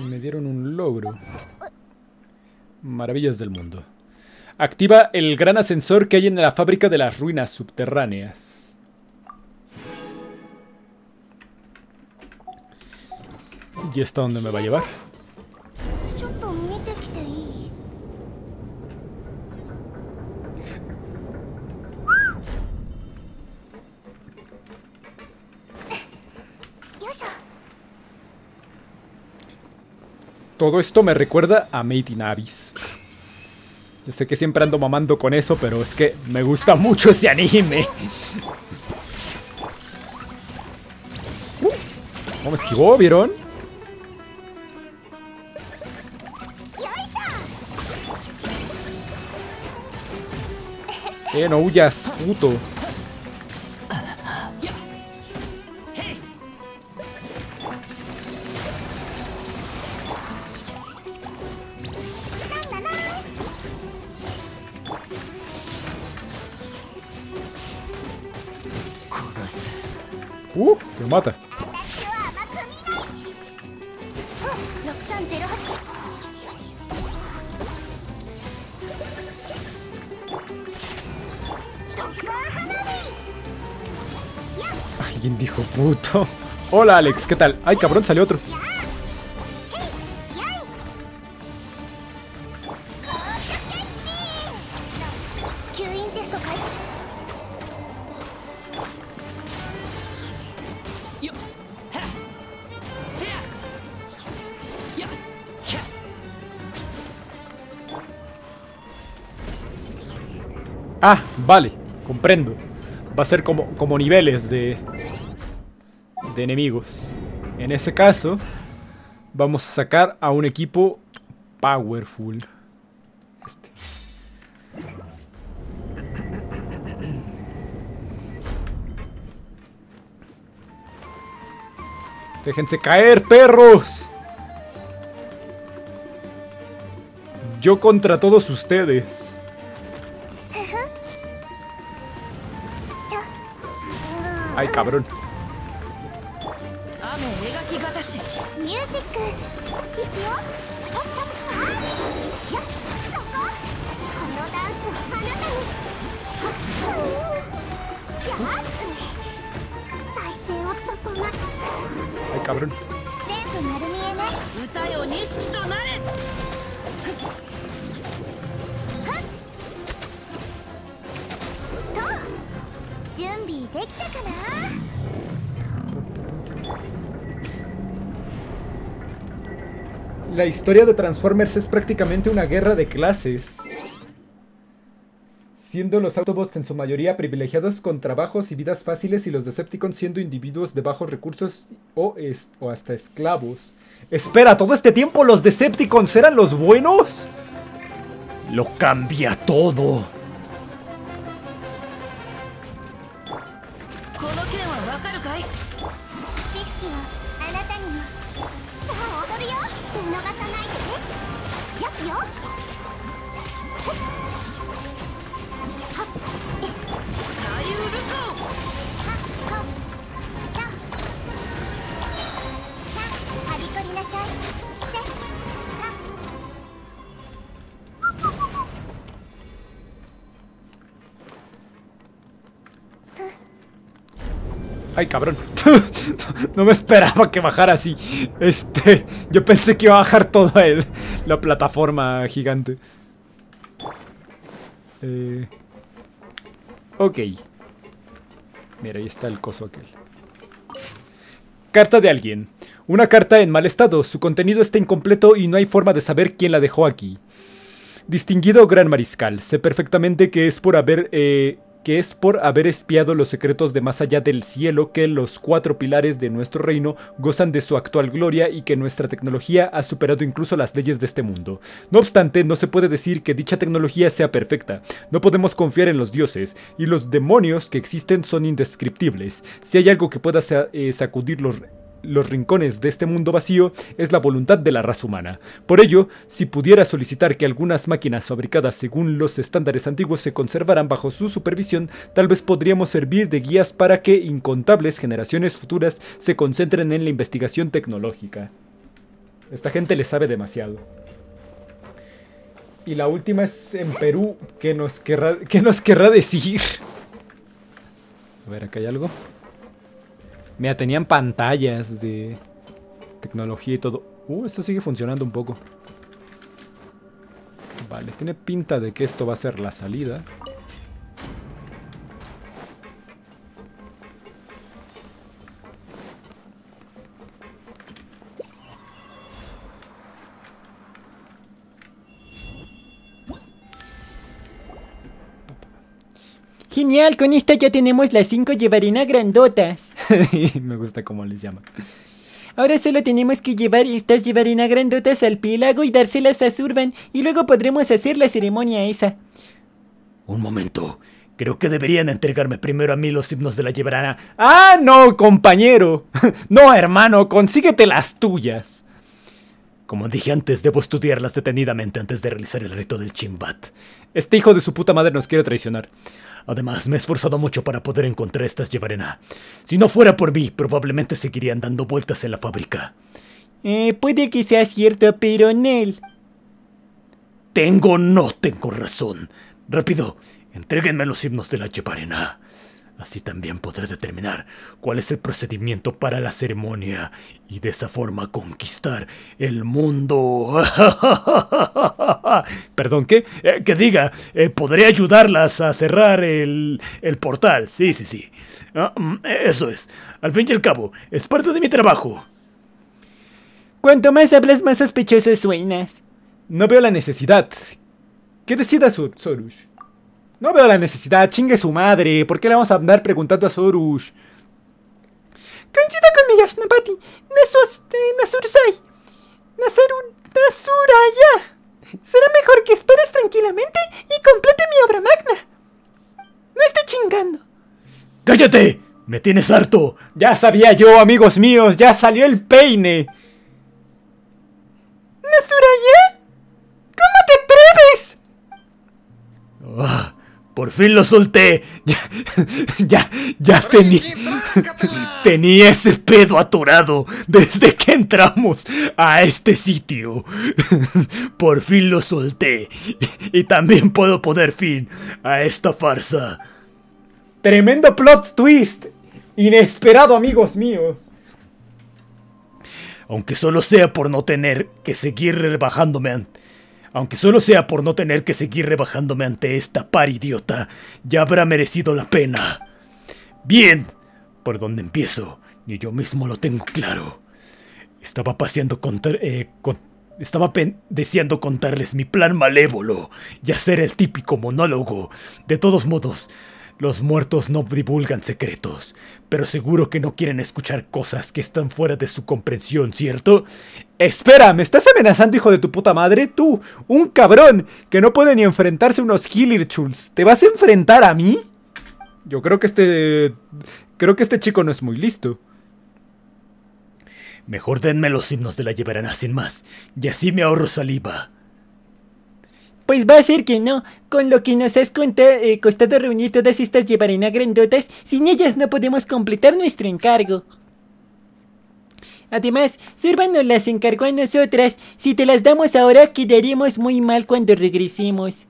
Me dieron un logro. Maravillas del mundo. Activa el gran ascensor que hay en la fábrica de las ruinas subterráneas. ¿Y esta dónde me va a llevar? Todo esto me recuerda a Made in Abyss. Yo sé que siempre ando mamando con eso, pero es que me gusta mucho ese anime. Uh, ¿Cómo me esquivó? ¿Vieron? Eh, no huyas, puto. Uh, que lo mata. Alguien dijo puto. Hola, Alex, ¿qué tal? Ay, cabrón, salió otro. Ah, vale, comprendo. Va a ser como, como niveles de, de enemigos. En ese caso, vamos a sacar a un equipo powerful. Este. ¡Déjense caer, perros! Yo contra todos ustedes. Ay, cabrón. Ay, cabrón. La historia de Transformers es prácticamente una guerra de clases, siendo los Autobots en su mayoría privilegiados con trabajos y vidas fáciles y los Decepticons siendo individuos de bajos recursos o, es, o hasta esclavos. Espera, ¿todo este tiempo los Decepticons eran los buenos? Lo cambia todo. Ay, cabrón. No me esperaba que bajara así. Este, yo pensé que iba a bajar toda el, la plataforma gigante. Eh, ok. Mira, ahí está el coso aquel. Carta de alguien. Una carta en mal estado. Su contenido está incompleto y no hay forma de saber quién la dejó aquí. Distinguido Gran Mariscal. Sé perfectamente que es por haber... Eh, que es por haber espiado los secretos de más allá del cielo que los cuatro pilares de nuestro reino gozan de su actual gloria y que nuestra tecnología ha superado incluso las leyes de este mundo. No obstante, no se puede decir que dicha tecnología sea perfecta. No podemos confiar en los dioses, y los demonios que existen son indescriptibles. Si hay algo que pueda eh, sacudir los... los rincones de este mundo vacío es la voluntad de la raza humana. Por ello, si pudiera solicitar que algunas máquinas fabricadas según los estándares antiguos se conservaran bajo su supervisión, tal vez podríamos servir de guías para que incontables generaciones futuras se concentren en la investigación tecnológica. Esta gente le sabe demasiado. Y la última es en Perú. ¿Qué nos querrá, qué nos querrá decir? A ver, acá hay algo. Mira, tenían pantallas de tecnología y todo. Uh, esto sigue funcionando un poco. Vale, tiene pinta de que esto va a ser la salida. Genial, con esta ya tenemos las cinco Yevarená grandotas. Me gusta cómo les llama. Ahora solo tenemos que llevar estas Yevarená grandotas al piélago y dárselas a Surban. Y luego podremos hacer la ceremonia esa. Un momento. Creo que deberían entregarme primero a mí los himnos de la Yevarená. ¡Ah, no, compañero! No, hermano, consíguete las tuyas. Como dije antes, debo estudiarlas detenidamente antes de realizar el reto del Shimbat. Este hijo de su puta madre nos quiere traicionar. Además, me he esforzado mucho para poder encontrar estas Yevarená. Si no fuera por mí, probablemente seguirían dando vueltas en la fábrica. Eh, puede que sea cierto, pero Nel... Tengo no tengo razón. Rápido, entréguenme los himnos de la Yevarená. Así también podré determinar cuál es el procedimiento para la ceremonia y de esa forma conquistar el mundo. Perdón, ¿qué? Eh, que diga, eh, podré ayudarlas a cerrar el, el portal. Sí, sí, sí. Ah, eso es. Al fin y al cabo, es parte de mi trabajo. Cuanto más hablas, más sospechoso suenas. No veo la necesidad. ¿Qué decida Sorush? No veo la necesidad, chingue su madre. ¿Por qué le vamos a andar preguntando a Sorush? Coincido con Vijnanapati. Nasurusai. Nasuraya. Será mejor que esperes tranquilamente y complete mi obra magna. No esté chingando. ¡Cállate! ¡Me tienes harto! Ya sabía yo, amigos míos. Ya salió el peine. ¿Nasuraya? ¿Cómo te atreves? Oh. Por fin lo solté. Ya, ya, ya tenía, tenía ese pedo atorado desde que entramos a este sitio. Por fin lo solté. Y también puedo poner fin a esta farsa. Tremendo plot twist. Inesperado, amigos míos. Aunque solo sea por no tener que seguir rebajándome antes. Aunque solo sea por no tener que seguir rebajándome ante esta par idiota, ya habrá merecido la pena. Bien, ¿por dónde empiezo? Ni yo mismo lo tengo claro. Estaba paseando contra, eh, con, estaba pen, deseando contarles mi plan malévolo y hacer el típico monólogo. De todos modos, los muertos no divulgan secretos, pero seguro que no quieren escuchar cosas que están fuera de su comprensión, ¿cierto? Espera, ¿me estás amenazando, hijo de tu puta madre? Tú, un cabrón que no puede ni enfrentarse a unos Gilirchuls. ¿Te vas a enfrentar a mí? Yo creo que este... Creo que este chico no es muy listo. Mejor denme los himnos de la Yevarená sin más, y así me ahorro saliva. Pues va a ser que no. Con lo que nos has contado, eh, costado reunir todas estas Yevarená grandotas, sin ellas no podemos completar nuestro encargo. Además, Surban nos las encargó a nosotras. Si te las damos ahora, quedaremos muy mal cuando regresemos.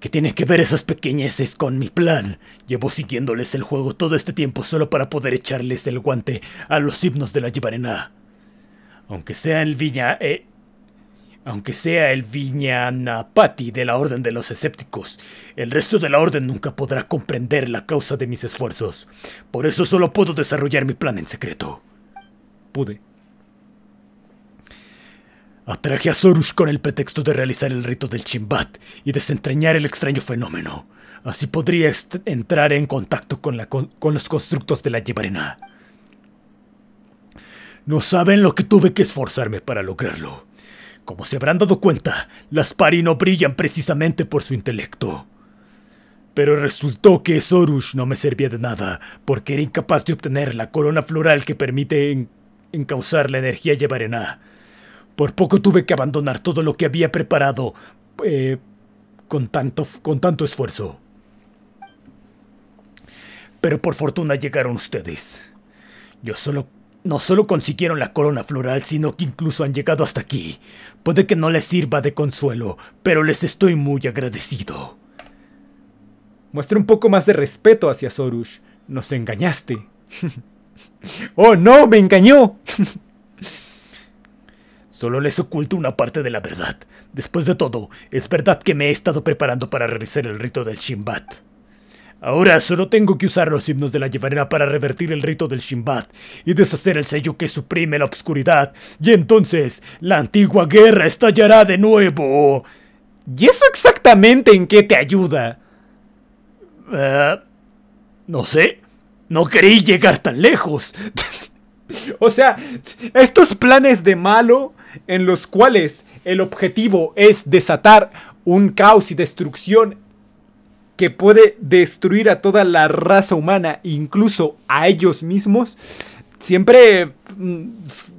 ¿Qué tienen que ver esas pequeñeces con mi plan? Llevo siguiéndoles el juego todo este tiempo solo para poder echarles el guante a los himnos de la Yevarená. Aunque sea el Viña... Eh, aunque sea el Vijnanapati de la Orden de los Escépticos, el resto de la Orden nunca podrá comprender la causa de mis esfuerzos. Por eso solo puedo desarrollar mi plan en secreto. Pude. Atraje a Sorush con el pretexto de realizar el rito del Shimbat y desentrañar el extraño fenómeno. Así podría entrar en contacto con, la con, con los constructos de la Yevarená. No saben lo que tuve que esforzarme para lograrlo. Como se habrán dado cuenta, las Pari no brillan precisamente por su intelecto. Pero resultó que Sorush no me servía de nada, porque era incapaz de obtener la corona floral que permite en encauzar la energía Yevarená. Por poco tuve que abandonar todo lo que había preparado eh, con, tanto, con tanto esfuerzo. Pero por fortuna llegaron ustedes. Yo solo... No solo consiguieron la corona floral, sino que incluso han llegado hasta aquí. Puede que no les sirva de consuelo, pero les estoy muy agradecido. Muestra un poco más de respeto hacia Sorush. Nos engañaste. ¡Oh no! ¡Me engañó! Solo les oculto una parte de la verdad. Después de todo, es verdad que me he estado preparando para realizar el rito del Shimbat. Ahora solo tengo que usar los himnos de la Yevarená para revertir el rito del Shimbat y deshacer el sello que suprime la oscuridad, y entonces la antigua guerra estallará de nuevo. ¿Y eso exactamente en qué te ayuda? Uh, no sé. No creí llegar tan lejos. O sea, estos planes de malo en los cuales el objetivo es desatar un caos y destrucción que puede destruir a toda la raza humana, incluso a ellos mismos, siempre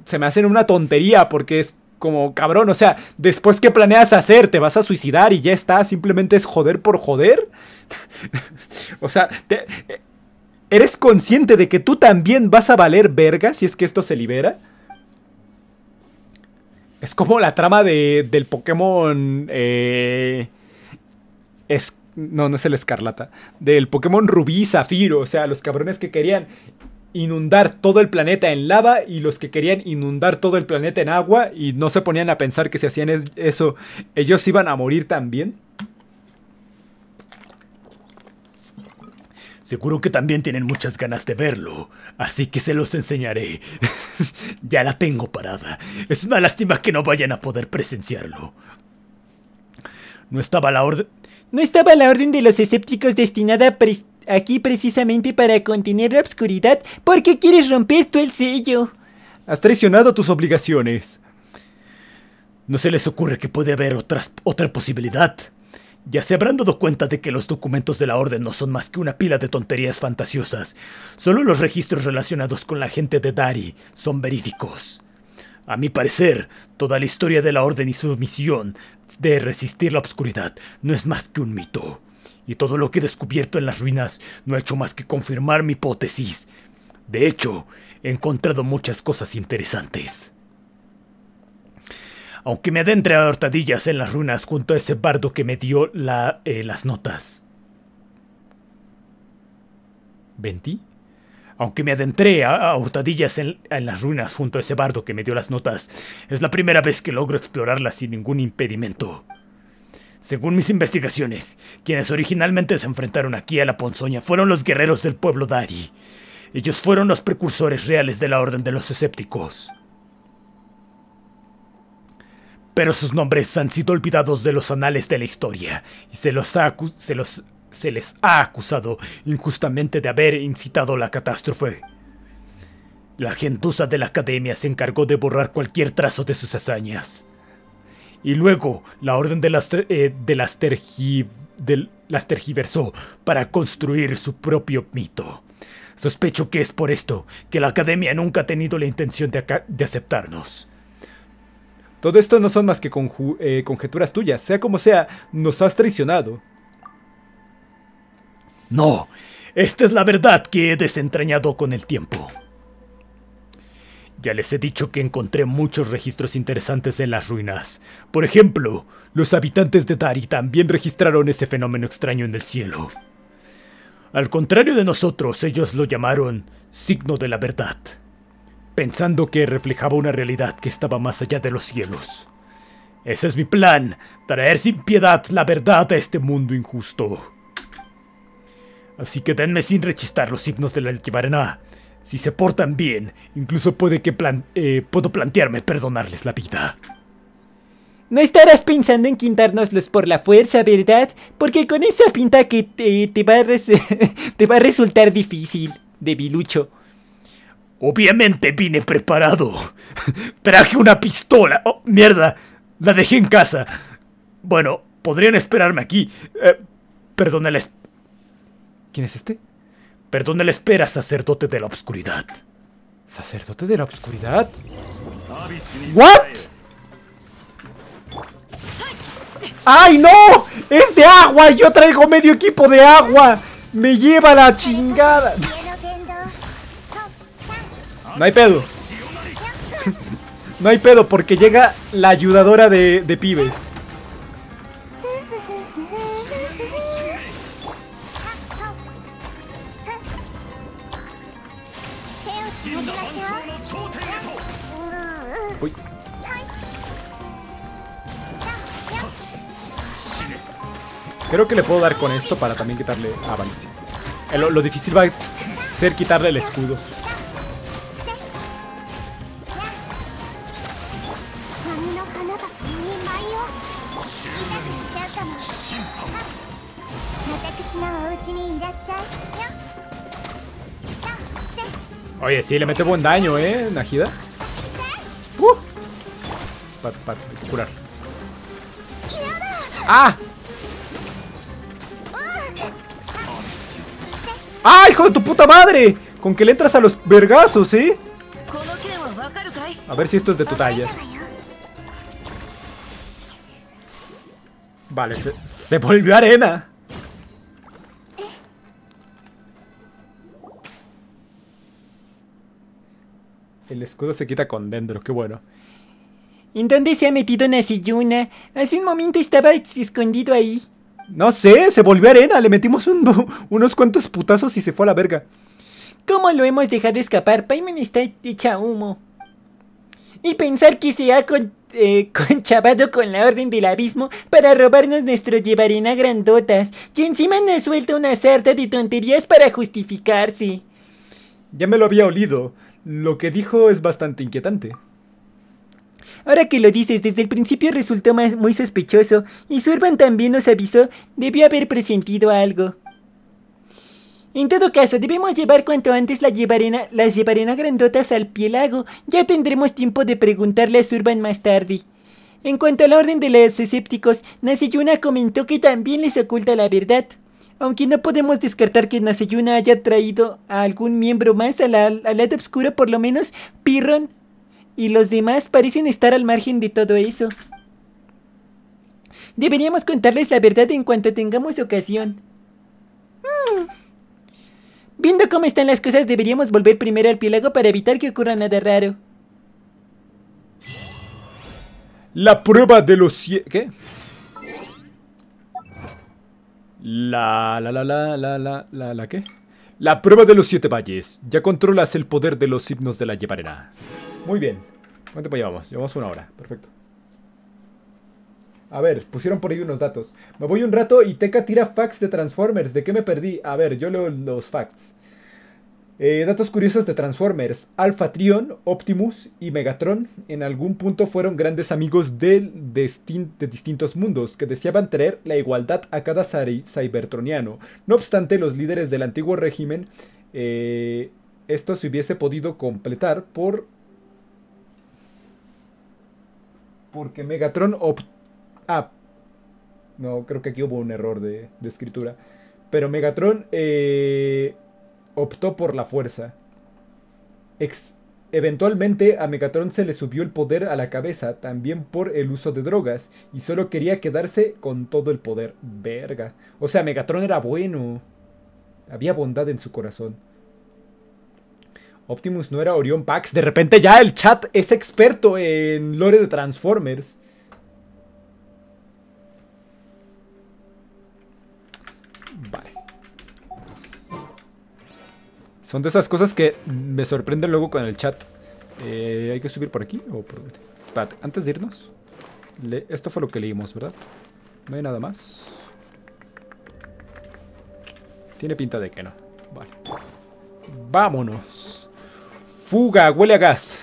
se me hacen una tontería porque es como, cabrón, o sea, después que planeas hacer, te vas a suicidar y ya está, simplemente es joder por joder. O sea, te... ¿eres consciente de que tú también vas a valer verga si es que esto se libera? Es como la trama de, del Pokémon... Eh, es, no, no es el Escarlata. Del Pokémon Rubí y Zafiro. O sea, los cabrones que querían inundar todo el planeta en lava y los que querían inundar todo el planeta en agua y no se ponían a pensar que si hacían es, eso, ellos iban a morir también. Seguro que también tienen muchas ganas de verlo, así que se los enseñaré. Ya la tengo parada. Es una lástima que no vayan a poder presenciarlo. No estaba la orden... No estaba la orden de los escépticos destinada pre aquí precisamente para contener la oscuridad, porque quieres romper todo el sello. Has traicionado tus obligaciones. No se les ocurre que puede haber otras, otra posibilidad. Ya se habrán dado cuenta de que los documentos de la Orden no son más que una pila de tonterías fantasiosas. Solo los registros relacionados con la gente de Dari son verídicos. A mi parecer, toda la historia de la Orden y su misión de resistir la oscuridad no es más que un mito. Y todo lo que he descubierto en las ruinas no ha hecho más que confirmar mi hipótesis. De hecho, he encontrado muchas cosas interesantes. Aunque me adentre a hurtadillas en las runas junto a ese bardo que me dio la, eh, las notas. ¿Venti? Aunque me adentré a, a hurtadillas en, en las runas junto a ese bardo que me dio las notas, es la primera vez que logro explorarlas sin ningún impedimento. Según mis investigaciones, quienes originalmente se enfrentaron aquí a la ponzoña fueron los guerreros del pueblo Dari. Ellos fueron los precursores reales de la Orden de los Escépticos. Pero sus nombres han sido olvidados de los anales de la historia y se, los ha se, los, se les ha acusado injustamente de haber incitado la catástrofe. La gentuza de la academia se encargó de borrar cualquier trazo de sus hazañas. Y luego la orden de las, eh, de las, tergi de las tergiversó para construir su propio mito. Sospecho que es por esto que la academia nunca ha tenido la intención de, de aceptarnos. Todo esto no son más que conju eh, conjeturas tuyas. Sea como sea, nos has traicionado. No, esta es la verdad que he desentrañado con el tiempo. Ya les he dicho que encontré muchos registros interesantes en las ruinas. Por ejemplo, los habitantes de Dari también registraron ese fenómeno extraño en el cielo. Al contrario de nosotros, ellos lo llamaron signo de la verdad, pensando que reflejaba una realidad que estaba más allá de los cielos. Ese es mi plan, traer sin piedad la verdad a este mundo injusto. Así que denme sin rechistar los signos de la Yevarená. Si se portan bien, incluso puede que plan eh, puedo plantearme perdonarles la vida. No estarás pensando en quitárnoslos por la fuerza, ¿verdad? Porque con esa pinta que te, te, va, a res te va a resultar difícil, debilucho. Obviamente vine preparado. Traje una pistola. Oh, mierda. La dejé en casa. Bueno, podrían esperarme aquí. Eh, Perdona la es... ¿Quién es este? Perdona la espera, sacerdote de la oscuridad. ¿Sacerdote de la oscuridad? ¿What? ¡Ay, no! ¡Es de agua! ¡Yo traigo medio equipo de agua! ¡Me lleva la chingada! No hay pedo. No hay pedo porque llega la ayudadora de, de pibes. Uy. Creo que le puedo dar con esto para también quitarle avance. Lo, lo difícil va a ser quitarle el escudo. Oye, sí, le mete buen daño, ¿eh? Nahida. Uh. Pat, pat, hay que curar. ¡Ah! ¡Ah, hijo de tu puta madre! Con que le entras a los vergazos, ¿sí? A ver si esto es de tu talla. Vale, se, se volvió arena. El escudo se quita con dendro, qué bueno. ¿En dónde se ha metido Naciyuna? Hace un momento estaba escondido ahí. No sé, se volvió arena, le metimos un, unos cuantos putazos y se fue a la verga. ¿Cómo lo hemos dejado escapar? Paimon está hecha humo. Y pensar que se ha con, eh, conchabado con la Orden del Abismo para robarnos nuestro Yevarená grandotas. Y encima nos suelta una sarta de tonterías para justificarse. Ya me lo había olido. Lo que dijo es bastante inquietante. Ahora que lo dices, desde el principio resultó más, muy sospechoso. Y Surban también nos avisó, debió haber presentido algo. En todo caso, debemos llevar cuanto antes la Yevarená, las Yevarená grandotas al piélago. Ya tendremos tiempo de preguntarle a Surban más tarde. En cuanto a la Orden de los Escépticos, Naciyuna comentó que también les oculta la verdad. Aunque no podemos descartar que Naciyuna haya traído a algún miembro más al lado oscuro, por lo menos Pirron y los demás parecen estar al margen de todo eso. Deberíamos contarles la verdad en cuanto tengamos ocasión. Mm. Viendo cómo están las cosas, deberíamos volver primero al piélago para evitar que ocurra nada raro. La prueba de los... ¿Qué? La, la, la, la, la, la, la, la, ¿qué? La prueba de los siete valles. Ya controlas el poder de los himnos de la Yevarená. Muy bien. ¿Cuánto tiempo llevamos? Llevamos una hora. Perfecto. A ver, pusieron por ahí unos datos. Me voy un rato y Teca tira facts de Transformers. ¿De qué me perdí? A ver, yo leo los facts. Eh, datos curiosos de Transformers. Alpha Trion, Optimus y Megatron en algún punto fueron grandes amigos de, de, de distintos mundos que deseaban traer la igualdad a cada cybertroniano. No obstante, los líderes del antiguo régimen, eh, esto se hubiese podido completar por porque Megatron opt... Ah, no, creo que aquí hubo un error de, de escritura. Pero Megatron... Eh... optó por la fuerza. Ex Eventualmente a Megatron se le subió el poder a la cabeza, también por el uso de drogas, y solo quería quedarse con todo el poder. Verga. O sea, Megatron era bueno. Había bondad en su corazón. Optimus no era Orión Pax. De repente ya el chat es experto en lore de Transformers. Vale. Son de esas cosas que me sorprenden luego con el chat. Eh, ¿Hay que subir por aquí? O por... Espérate, antes de irnos. Le... Esto fue lo que leímos, ¿verdad? No hay nada más. Tiene pinta de que no. Vale. Vámonos. Fuga, huele a gas.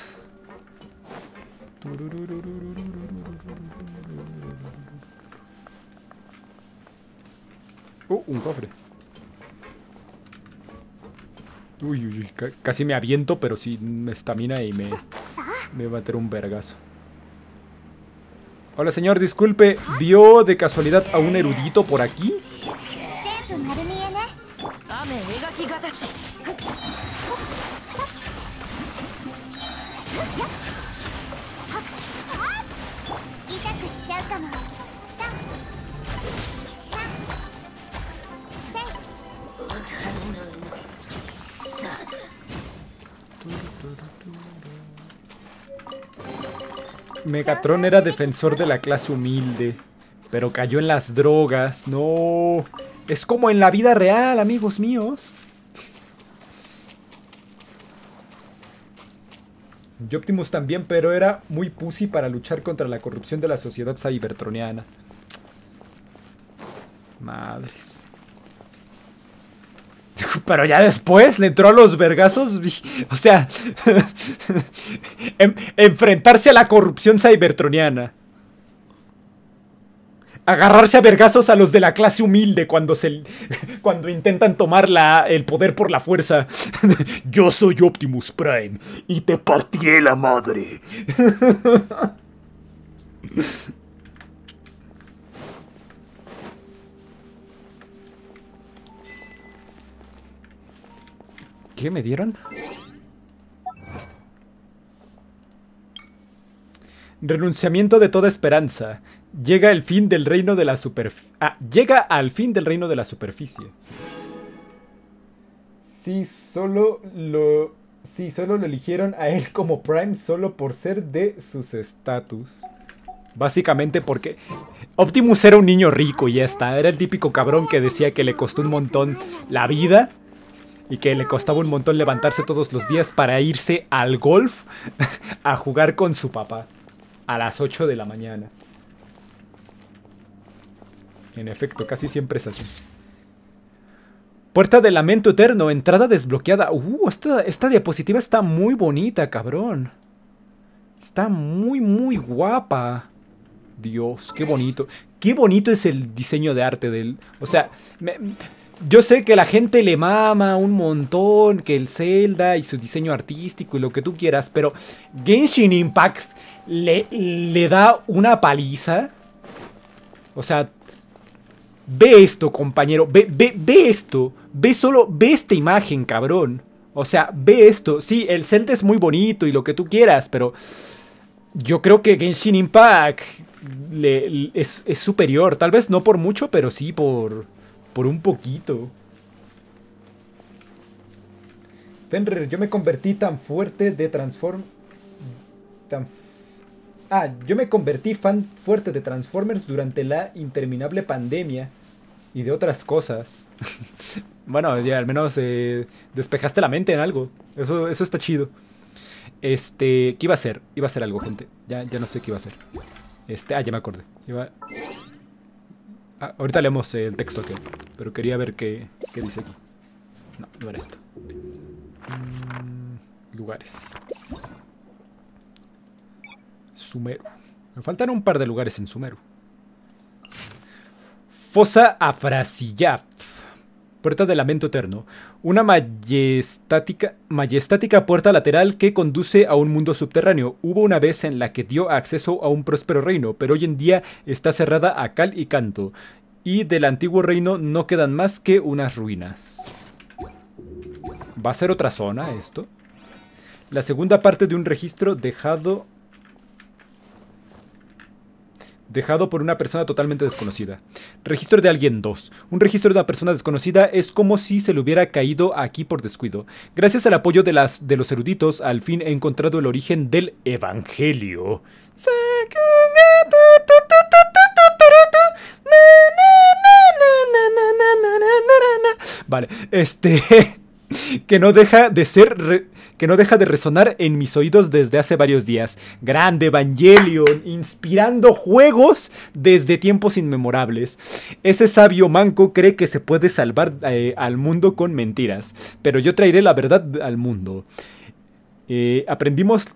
Uh, un cofre. Uy, uy, uy, C casi me aviento, pero sí me estamina y me, me va a meter un vergazo. Hola, señor, disculpe, ¿vio de casualidad a un erudito por aquí? Megatron era defensor de la clase humilde, pero cayó en las drogas. No, es como en la vida real, amigos míos. Y Optimus también, pero era muy pussy para luchar contra la corrupción de la sociedad cybertroniana. Madres. Pero ya después le entró a los vergazos. O sea, en, enfrentarse a la corrupción cybertroniana. agarrarse a vergazos a los de la clase humilde cuando se cuando intentan tomar la, el poder por la fuerza. Yo soy Optimus Prime y te partiré la madre. ¿Qué me dieron? Renunciamiento de toda esperanza. Llega el fin del reino de la superficie. Ah, llega al fin del reino de la superficie. Si solo lo... Si solo lo eligieron a él como Prime solo por ser de sus estatus. Básicamente porque... Optimus era un niño rico y ya está. Era el típico cabrón que decía que le costó un montón la vida. Y que le costaba un montón levantarse todos los días para irse al golf a jugar con su papá. A las ocho de la mañana. En efecto, casi siempre es así. Puerta de lamento eterno, entrada desbloqueada. Uh, esta, esta diapositiva está muy bonita, cabrón. Está muy, muy guapa. Dios, qué bonito. Qué bonito es el diseño de arte del... O sea... Me, yo sé que la gente le mama un montón, que el Zelda y su diseño artístico y lo que tú quieras, pero Genshin Impact le, le da una paliza. O sea, ve esto, compañero, ve, ve, ve esto, ve solo, ve esta imagen, cabrón. O sea, ve esto, sí, el Zelda es muy bonito y lo que tú quieras, pero yo creo que Genshin Impact le, le, es, es superior, tal vez no por mucho, pero sí por... Por un poquito. Fenrir, yo me convertí tan fuerte de Transform... Tan... Ah, yo me convertí fan fuerte de Transformers durante la interminable pandemia. Y de otras cosas. Bueno, ya al menos eh, despejaste la mente en algo. Eso, eso está chido. Este... ¿Qué iba a hacer? Iba a hacer algo, gente. Ya, ya no sé qué iba a hacer. Este... Ah, ya me acordé. Iba... Ah, ahorita leemos el texto aquí, pero quería ver qué, qué dice aquí. No, no era esto. Mm, lugares. Sumeru. Me faltan un par de lugares en Sumeru. Fosa Afrasiyaf. Puerta de lamento eterno. Una majestática, majestática puerta lateral que conduce a un mundo subterráneo. Hubo una vez en la que dio acceso a un próspero reino, pero hoy en día está cerrada a cal y canto. Y del antiguo reino no quedan más que unas ruinas. ¿Va a ser otra zona esto? La segunda parte de un registro dejado... Dejado por una persona totalmente desconocida. Registro de alguien dos. Un registro de una persona desconocida es como si se le hubiera caído aquí por descuido. Gracias al apoyo de, las, de los eruditos, al fin he encontrado el origen del evangelio. Vale, este... Que no deja de ser... Re, que no deja de resonar en mis oídos desde hace varios días. Grande Evangelion, inspirando juegos desde tiempos inmemorables. Ese sabio manco cree que se puede salvar eh, al mundo con mentiras, pero yo traeré la verdad al mundo. Eh, aprendimos...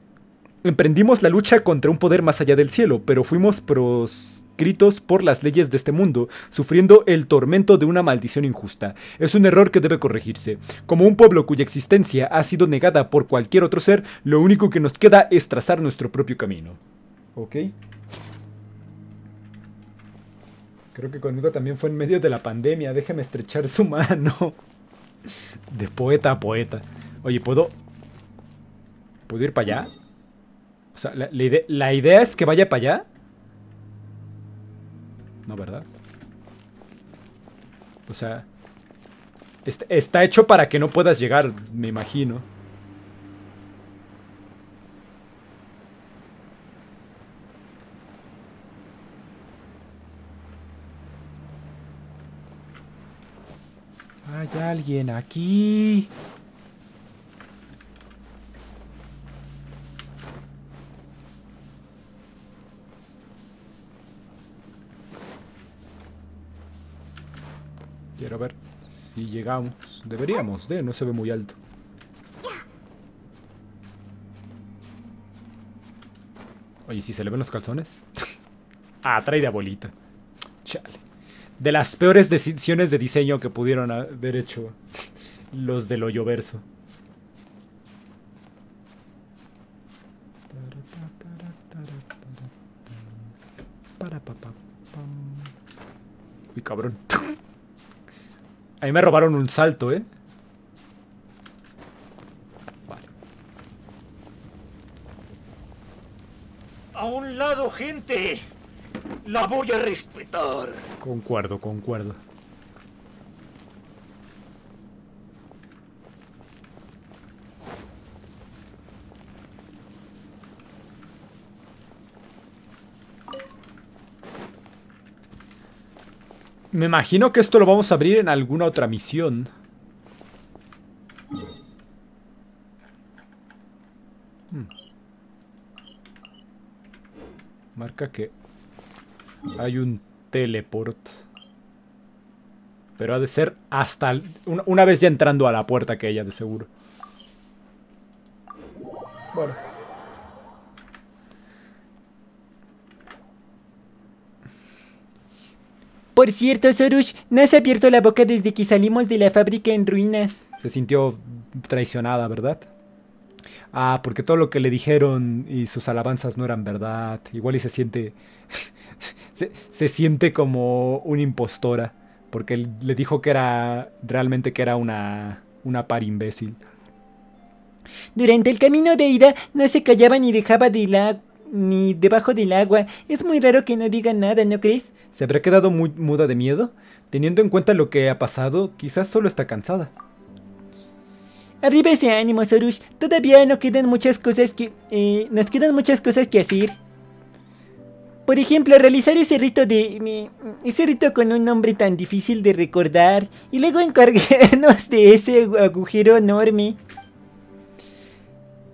Emprendimos la lucha contra un poder más allá del cielo, pero fuimos proscritos por las leyes de este mundo, sufriendo el tormento de una maldición injusta. Es un error que debe corregirse. Como un pueblo cuya existencia ha sido negada por cualquier otro ser, lo único que nos queda es trazar nuestro propio camino. Ok. Creo que conmigo también fue en medio de la pandemia. Déjame estrechar su mano. De poeta a poeta. Oye, ¿puedo... ¿Puedo ir para allá? O sea, la, la, idea, la idea es que vaya para allá. No, ¿verdad? O sea... Está, está hecho para que no puedas llegar, me imagino. Hay alguien aquí... Quiero ver si llegamos. Deberíamos de, no se ve muy alto. Oye, ¿si se le ven los calzones? Ah, trae de abuelita. Chale. De las peores decisiones de diseño que pudieron haber hecho los del Hoyoverso. Uy, cabrón. A mí me robaron un salto, ¿eh? Vale. A un lado, gente. La voy a respetar. Concuerdo, concuerdo. Me imagino que esto lo vamos a abrir en alguna otra misión. Hmm. Marca que hay un teleport. Pero ha de ser hasta... Una, una vez ya entrando a la puerta que haya, de seguro. Bueno. Por cierto, Sorush, no has abierto la boca desde que salimos de la fábrica en ruinas. Se sintió traicionada, ¿verdad? Ah, porque todo lo que le dijeron y sus alabanzas no eran verdad. Igual y se siente... se, se siente como una impostora. Porque le dijo que era... Realmente que era una... Una par imbécil. Durante el camino de ida no se callaba ni dejaba de la... Ni debajo del agua. Es muy raro que no diga nada, ¿no crees? ¿Se habrá quedado muy muda de miedo? Teniendo en cuenta lo que ha pasado, quizás solo está cansada. Arriba ese ánimo, Sorush. Todavía no quedan muchas cosas que... Eh, nos quedan muchas cosas que hacer. Por ejemplo, realizar ese rito de... Eh, ese rito con un nombre tan difícil de recordar. Y luego encargarnos de ese agujero enorme.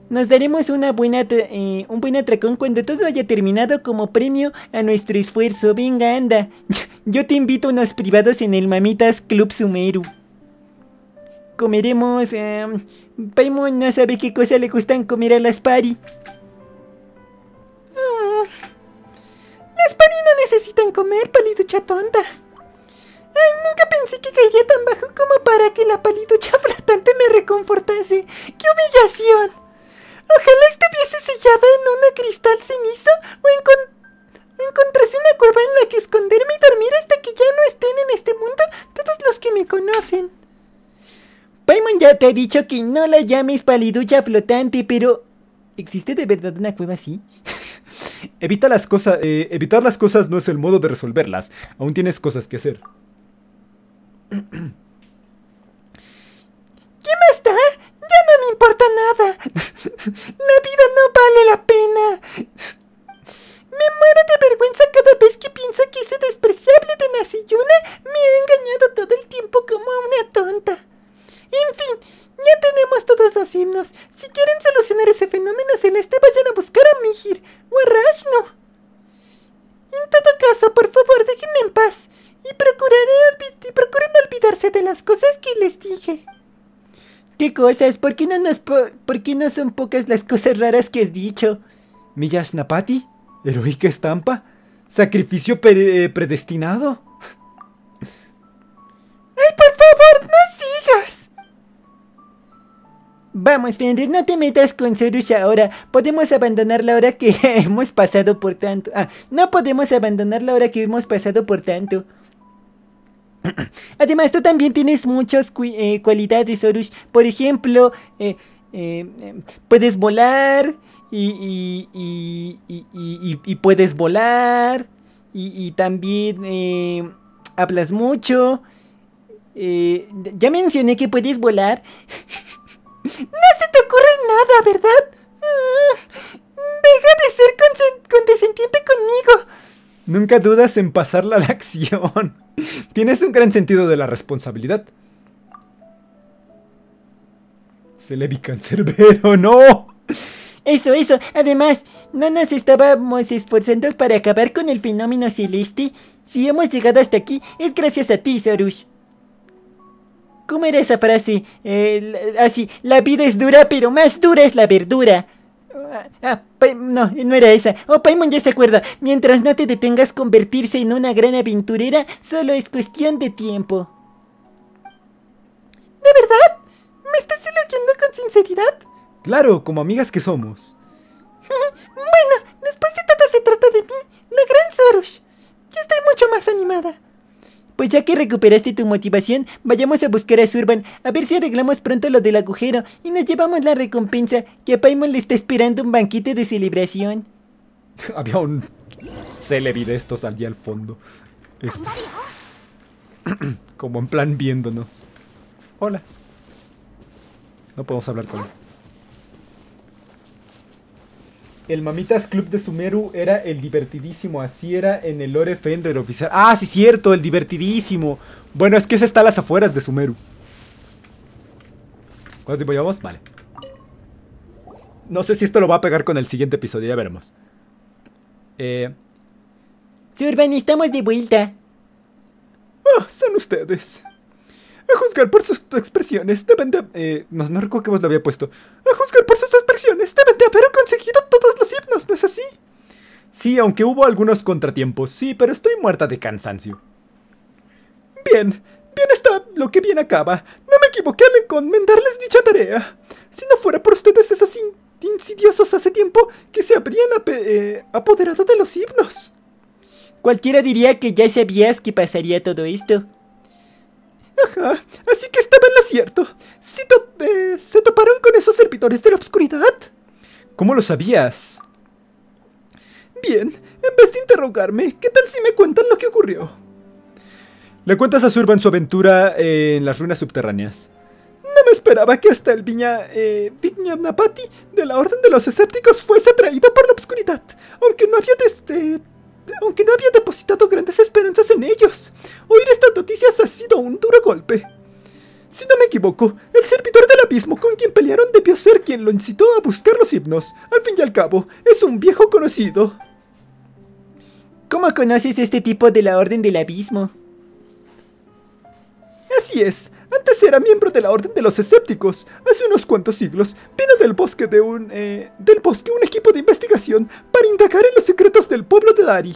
Nos daremos una buena eh, un buen atracón cuando todo haya terminado como premio a nuestro esfuerzo. Venga, anda. Yo te invito a unos privados en el Mamitas Club Sumeru. Comeremos... Eh, Paimon no sabe qué cosa le gustan comer a las Pari. Oh. Las Pari no necesitan comer, paliducha tonta. Ay, nunca pensé que caería tan bajo como para que la paliducha flotante me reconfortase. ¡Qué humillación! Ojalá estuviese sellada en una cristal cenizo o encon encontrase una cueva en la que esconderme y dormir hasta que ya no estén en este mundo todos los que me conocen. Paimon ya te ha dicho que no la llames paliducha flotante, pero... ¿existe de verdad una cueva así? Evita las cosas, eh, evitar las cosas no es el modo de resolverlas. Aún tienes cosas que hacer. ¿Qué más da? Ya no me importa nada. La vida no vale la pena. Me muero de vergüenza cada vez que pienso que ese despreciable de Naciyuna me ha engañado todo el tiempo como una tonta. En fin, ya tenemos todos los himnos. Si quieren solucionar ese fenómeno celeste, vayan a buscar a Mihir o a Rashno. En todo caso, por favor, déjenme en paz y, y procuren olvidarse de las cosas que les dije. ¿Qué cosas? ¿Por qué no, nos po ¿Por qué no son pocas las cosas raras que has dicho? ¿Vijnanapati? ¿Heroica estampa? ¿Sacrificio pre predestinado? ¡Ay, por favor, no sigas! Vamos, Fender, no te metas con Sorush ahora. Podemos abandonar la hora que hemos pasado por tanto. Ah, no podemos abandonar la hora que hemos pasado por tanto. Además, tú también tienes muchas eh, cualidades, Sorush. Por ejemplo, eh, eh, eh, puedes volar y, y, y, y, y, y puedes volar y, y también eh, hablas mucho. Eh, ya mencioné que puedes volar. No se te ocurre nada, ¿verdad? Deja de ser condescendiente conmigo. Nunca dudas en pasarla a la acción. Tienes un gran sentido de la responsabilidad. Celebi cancerbero, ¡no! Eso, eso. Además, no nos estábamos esforzando para acabar con el fenómeno celeste. Si hemos llegado hasta aquí, es gracias a ti, Sorush. ¿Cómo era esa frase? Eh, así, la vida es dura, pero más dura es la verdura. Ah, no, no era esa. Oh, Paimon ya se acuerda. Mientras no te detengas convertirse en una gran aventurera, solo es cuestión de tiempo. ¿De verdad? ¿Me estás elogiando con sinceridad? Claro, como amigas que somos. Bueno, después de todo se trata de mí, la gran Sorush. Ya estoy mucho más animada. Pues ya que recuperaste tu motivación, vayamos a buscar a Surban, a ver si arreglamos pronto lo del agujero y nos llevamos la recompensa, que a Paimon le está esperando un banquete de celebración. Había un Celebi de estos allí al fondo. Este... Como en plan viéndonos. Hola. No podemos hablar con él. El Mamitas Club de Sumeru era el divertidísimo, así era en el lore Fenrir oficial. Ah, sí, cierto, el divertidísimo. Bueno, es que ese está a las afueras de Sumeru. ¿Cuánto tiempo llevamos? Vale. No sé si esto lo va a pegar con el siguiente episodio, ya veremos. Eh... Surban, estamos de vuelta. Ah, son ustedes. A juzgar por sus expresiones, deben de... Eh, no, no recuerdo que vos lo había puesto. A juzgar por sus expresiones, deben de haber conseguido todos los himnos, ¿no es así? Sí, aunque hubo algunos contratiempos, sí, pero estoy muerta de cansancio. Bien, bien está lo que bien acaba. No me equivoqué al encomendarles dicha tarea. Si no fuera por ustedes esos in insidiosos hace tiempo que se habrían ap eh, apoderado de los himnos. Cualquiera diría que ya sabías que pasaría todo esto. Ajá, así que estaba en lo cierto. ¿Se, to eh, ¿Se toparon con esos servidores de la oscuridad? ¿Cómo lo sabías? Bien, en vez de interrogarme, ¿qué tal si me cuentan lo que ocurrió? Le cuentas a Surban su aventura eh, en las ruinas subterráneas. No me esperaba que hasta el viña, eh, Vijnanapati de la Orden de los Escépticos fuese atraído por la oscuridad, aunque no había desde... Aunque no había depositado grandes esperanzas en ellos. Oír estas noticias ha sido un duro golpe. Si no me equivoco, el servidor del abismo con quien pelearon debió ser quien lo incitó a buscar los himnos. Al fin y al cabo, es un viejo conocido. ¿Cómo conoces a este tipo de la Orden del Abismo? Así es, antes era miembro de la Orden de los Escépticos. Hace unos cuantos siglos, vino del bosque de un... Eh, del bosque un equipo de investigación para indagar en los secretos del pueblo de Dari.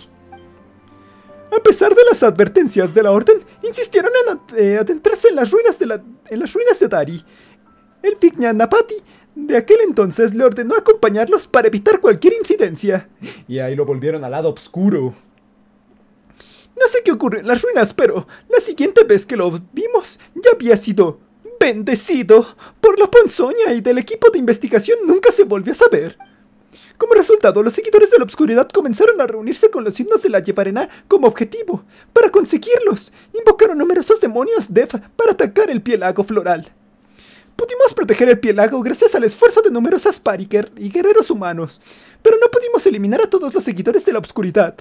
A pesar de las advertencias de la Orden, insistieron en eh, adentrarse en las ruinas de, la, en las ruinas de Dari. El Vijnanapati de aquel entonces le ordenó acompañarlos para evitar cualquier incidencia. Y ahí lo volvieron al lado oscuro. No sé qué ocurre en las ruinas, pero la siguiente vez que lo vimos ya había sido bendecido por la ponzoña y del equipo de investigación nunca se volvió a saber. Como resultado, los seguidores de la obscuridad comenzaron a reunirse con los himnos de la Yevarená como objetivo. Para conseguirlos, invocaron numerosos demonios Dev para atacar el piélago floral. Pudimos proteger el piélago gracias al esfuerzo de numerosas Pari y guerreros humanos, pero no pudimos eliminar a todos los seguidores de la obscuridad.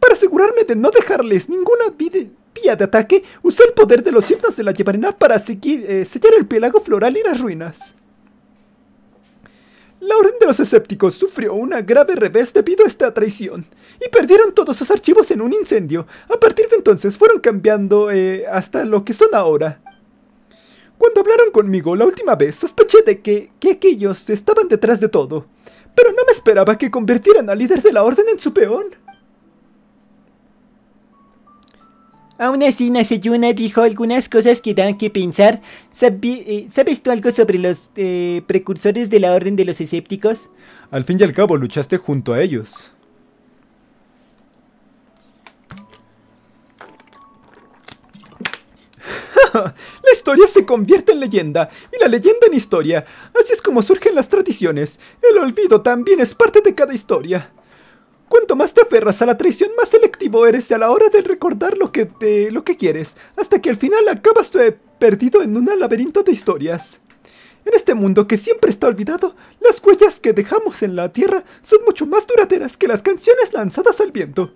Para asegurarme de no dejarles ninguna vía de ataque, usé el poder de los himnos de la Yevarená para seguir, eh, sellar el piélago floral y las ruinas. La Orden de los Escépticos sufrió una grave revés debido a esta traición, y perdieron todos sus archivos en un incendio. A partir de entonces fueron cambiando eh, hasta lo que son ahora. Cuando hablaron conmigo la última vez, sospeché de que, que aquellos estaban detrás de todo, pero no me esperaba que convirtieran al líder de la Orden en su peón. Aún así, Naciyuna dijo algunas cosas que dan que pensar. Sabi eh, ¿Sabes tú algo sobre los eh, precursores de la Orden de los Escépticos? Al fin y al cabo, luchaste junto a ellos. La historia se convierte en leyenda, y la leyenda en historia. Así es como surgen las tradiciones. El olvido también es parte de cada historia. Cuanto más te aferras a la traición, más selectivo eres a la hora de recordar lo que, te, lo que quieres, hasta que al final acabas perdido en un laberinto de historias. En este mundo que siempre está olvidado, las huellas que dejamos en la tierra son mucho más duraderas que las canciones lanzadas al viento.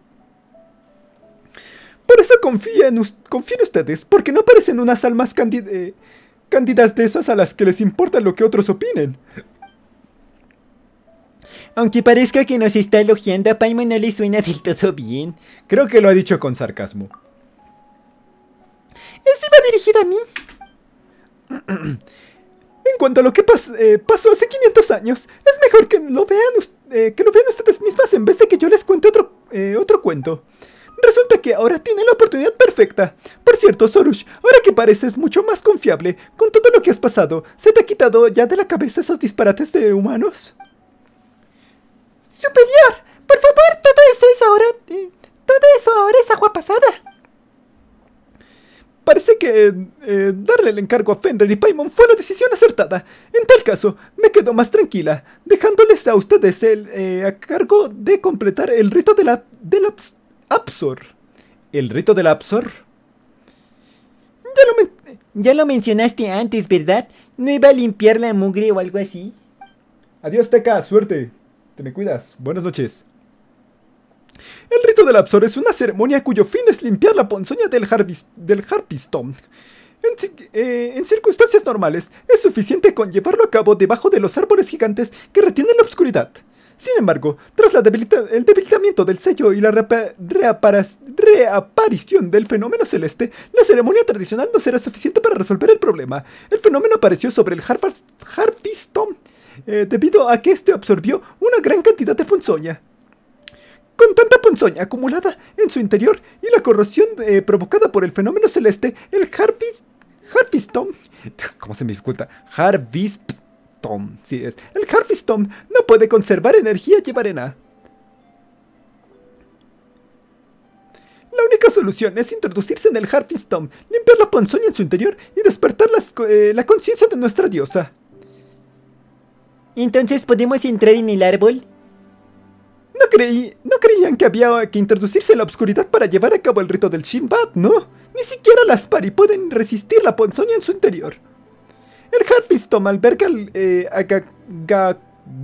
Por eso confía en, confía en ustedes, porque no parecen unas almas cándid, eh, cándidas de esas a las que les importa lo que otros opinen. Aunque parezca que nos está elogiando, a Paimon no le suena del todo bien. Creo que lo ha dicho con sarcasmo. Eso iba dirigido a mí. En cuanto a lo que pas eh, pasó hace quinientos años, es mejor que lo vean, eh, que lo vean ustedes mismas en vez de que yo les cuente otro, eh, otro cuento. Resulta que ahora tienen la oportunidad perfecta. Por cierto, Sorush, ahora que pareces mucho más confiable, con todo lo que has pasado, ¿se te ha quitado ya de la cabeza esos disparates de humanos? ¡Superior! ¡Por favor! Todo eso es ahora... Eh, todo eso ahora es agua pasada. Parece que eh, darle el encargo a Fenrir y Paimon fue la decisión acertada. En tal caso, me quedo más tranquila, dejándoles a ustedes el, eh, a cargo de completar el rito de la, de la Absor. ¿El rito de la Absor? Ya lo, men ya lo mencionaste antes, ¿verdad? ¿No iba a limpiar la mugre o algo así? Adiós, Teca, suerte. Te me cuidas. Buenas noches. El rito del Absor es una ceremonia cuyo fin es limpiar la ponzoña del, del Harvistom. En, eh, en circunstancias normales, es suficiente con llevarlo a cabo debajo de los árboles gigantes que retienen la oscuridad. Sin embargo, tras la debilita el debilitamiento del sello y la reaparición del fenómeno celeste, la ceremonia tradicional no será suficiente para resolver el problema. El fenómeno apareció sobre el Harvistom eh, debido a que este absorbió una gran cantidad de ponzoña. Con tanta ponzoña acumulada en su interior y la corrosión eh, provocada por el fenómeno celeste, el Harvis, Harvistom... ¿Cómo se me dificulta? Harvistom. Sí, es. El Harvistom no puede conservar energía Yevarená. La única solución es introducirse en el Harvistom, limpiar la ponzoña en su interior y despertar las, eh, la conciencia de nuestra diosa. ¿Entonces podemos entrar en el árbol? No, creí, no creían que había que introducirse en la oscuridad para llevar a cabo el rito del Shimbat, ¿no? Ni siquiera las Pari pueden resistir la ponzoña en su interior. El Harvistom alberga al, eh, a ga, ga,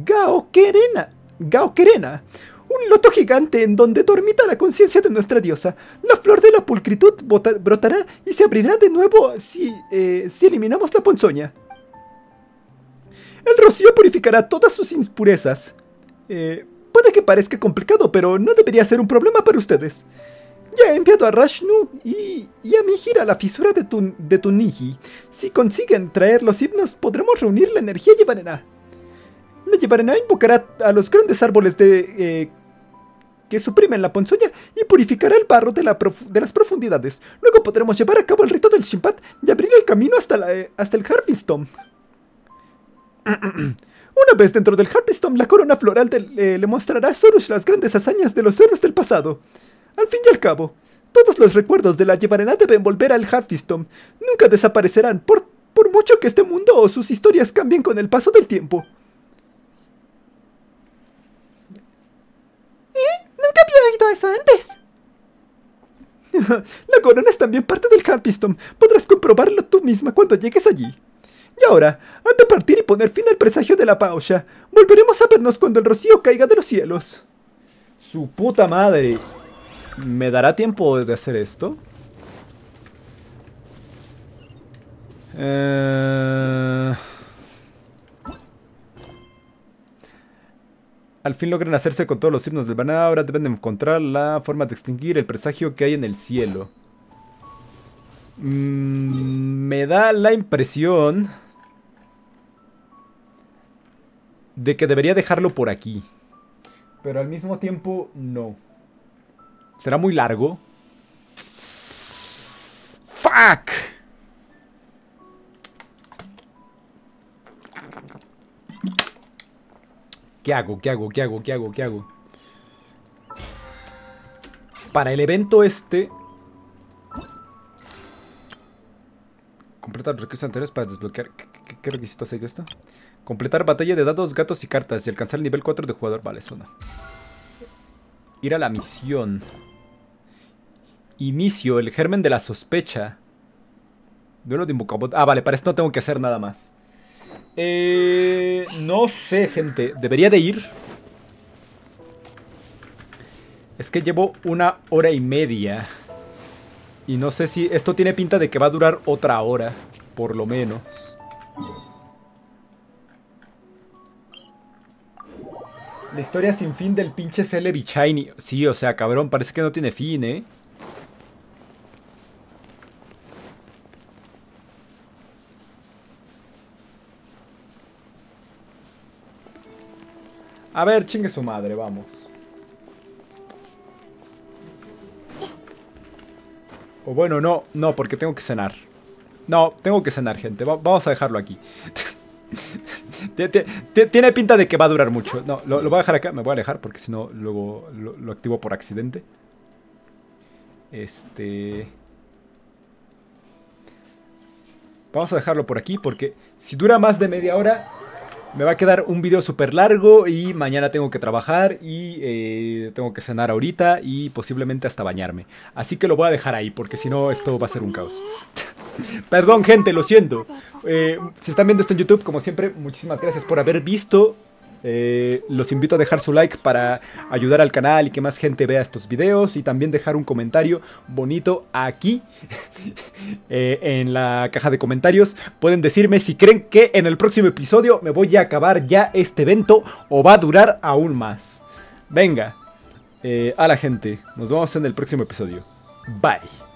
Gaoquerena, Gaoquerena, un loto gigante en donde dormita la conciencia de nuestra diosa. La flor de la pulcritud bota, brotará y se abrirá de nuevo si, eh, si eliminamos la ponzoña. El rocío purificará todas sus impurezas. Eh... Puede que parezca complicado, pero no debería ser un problema para ustedes. Ya he enviado a Rashnu y, y a Mihir a la fisura de tu, de tu Niji. Si consiguen traer los himnos, podremos reunir la energía Yevarená. La Yevarená invocará a los grandes árboles de, eh, que suprimen la ponzoña y purificará el barro de, la prof de las profundidades. Luego podremos llevar a cabo el rito del Shimbat y abrir el camino hasta, la, eh, hasta el Harvistom. Una vez dentro del Harvistom, la corona floral del, eh, le mostrará a Sorush las grandes hazañas de los héroes del pasado. Al fin y al cabo, todos los recuerdos de la Yevarená deben volver al Harvistom. Nunca desaparecerán, por, por mucho que este mundo o sus historias cambien con el paso del tiempo. ¿Eh? Nunca había oído eso antes. La corona es también parte del Harvistom. Podrás comprobarlo tú misma cuando llegues allí. Y ahora, antes de partir y poner fin al presagio de la pausha, volveremos a vernos cuando el rocío caiga de los cielos. Su puta madre. ¿Me dará tiempo de hacer esto? Eh... Al fin logran hacerse con todos los himnos del banana. Ahora deben de encontrar la forma de extinguir el presagio que hay en el cielo. Mm, me da la impresión... de que debería dejarlo por aquí. Pero al mismo tiempo, no. ¿Será muy largo? ¡Fuck! ¿Qué hago? ¿Qué hago? ¿Qué hago? ¿Qué hago? ¿Qué hago? Para el evento este... completar los requisitos anteriores para desbloquear... ¿Qué, qué, qué requisitos hay de esto? Completar batalla de dados, gatos y cartas y alcanzar el nivel cuatro de jugador. Vale, zona. Ir a la misión. Inicio, el germen de la sospecha. Duelo de invocabot. Ah, vale, para esto no tengo que hacer nada más. Eh, no sé, gente. Debería de ir. Es que llevo una hora y media. Y no sé si... esto tiene pinta de que va a durar otra hora. Por lo menos. La historia sin fin del pinche Celebi Chaini. Sí, o sea, cabrón, parece que no tiene fin, ¿eh? A ver, chingue su madre, vamos. O bueno, no, no, porque tengo que cenar. No, tengo que cenar, gente. Va vamos a dejarlo aquí. Tiene pinta de que va a durar mucho. No, lo, lo voy a dejar acá. Me voy a alejar porque si no, luego lo, lo activo por accidente. Este... Vamos a dejarlo por aquí porque si dura más de media hora... Me va a quedar un video súper largo y mañana tengo que trabajar y eh, tengo que cenar ahorita y posiblemente hasta bañarme. Así que lo voy a dejar ahí porque si no esto va a ser un caos. Perdón gente, lo siento. Eh, si están viendo esto en YouTube, como siempre, muchísimas gracias por haber visto. Eh, los invito a dejar su like para ayudar al canal y que más gente vea estos videos. Y también dejar un comentario bonito aquí eh, en la caja de comentarios. Pueden decirme si creen que en el próximo episodio me voy a acabar ya este evento o va a durar aún más. Venga, eh, a la gente, nos vemos en el próximo episodio. Bye.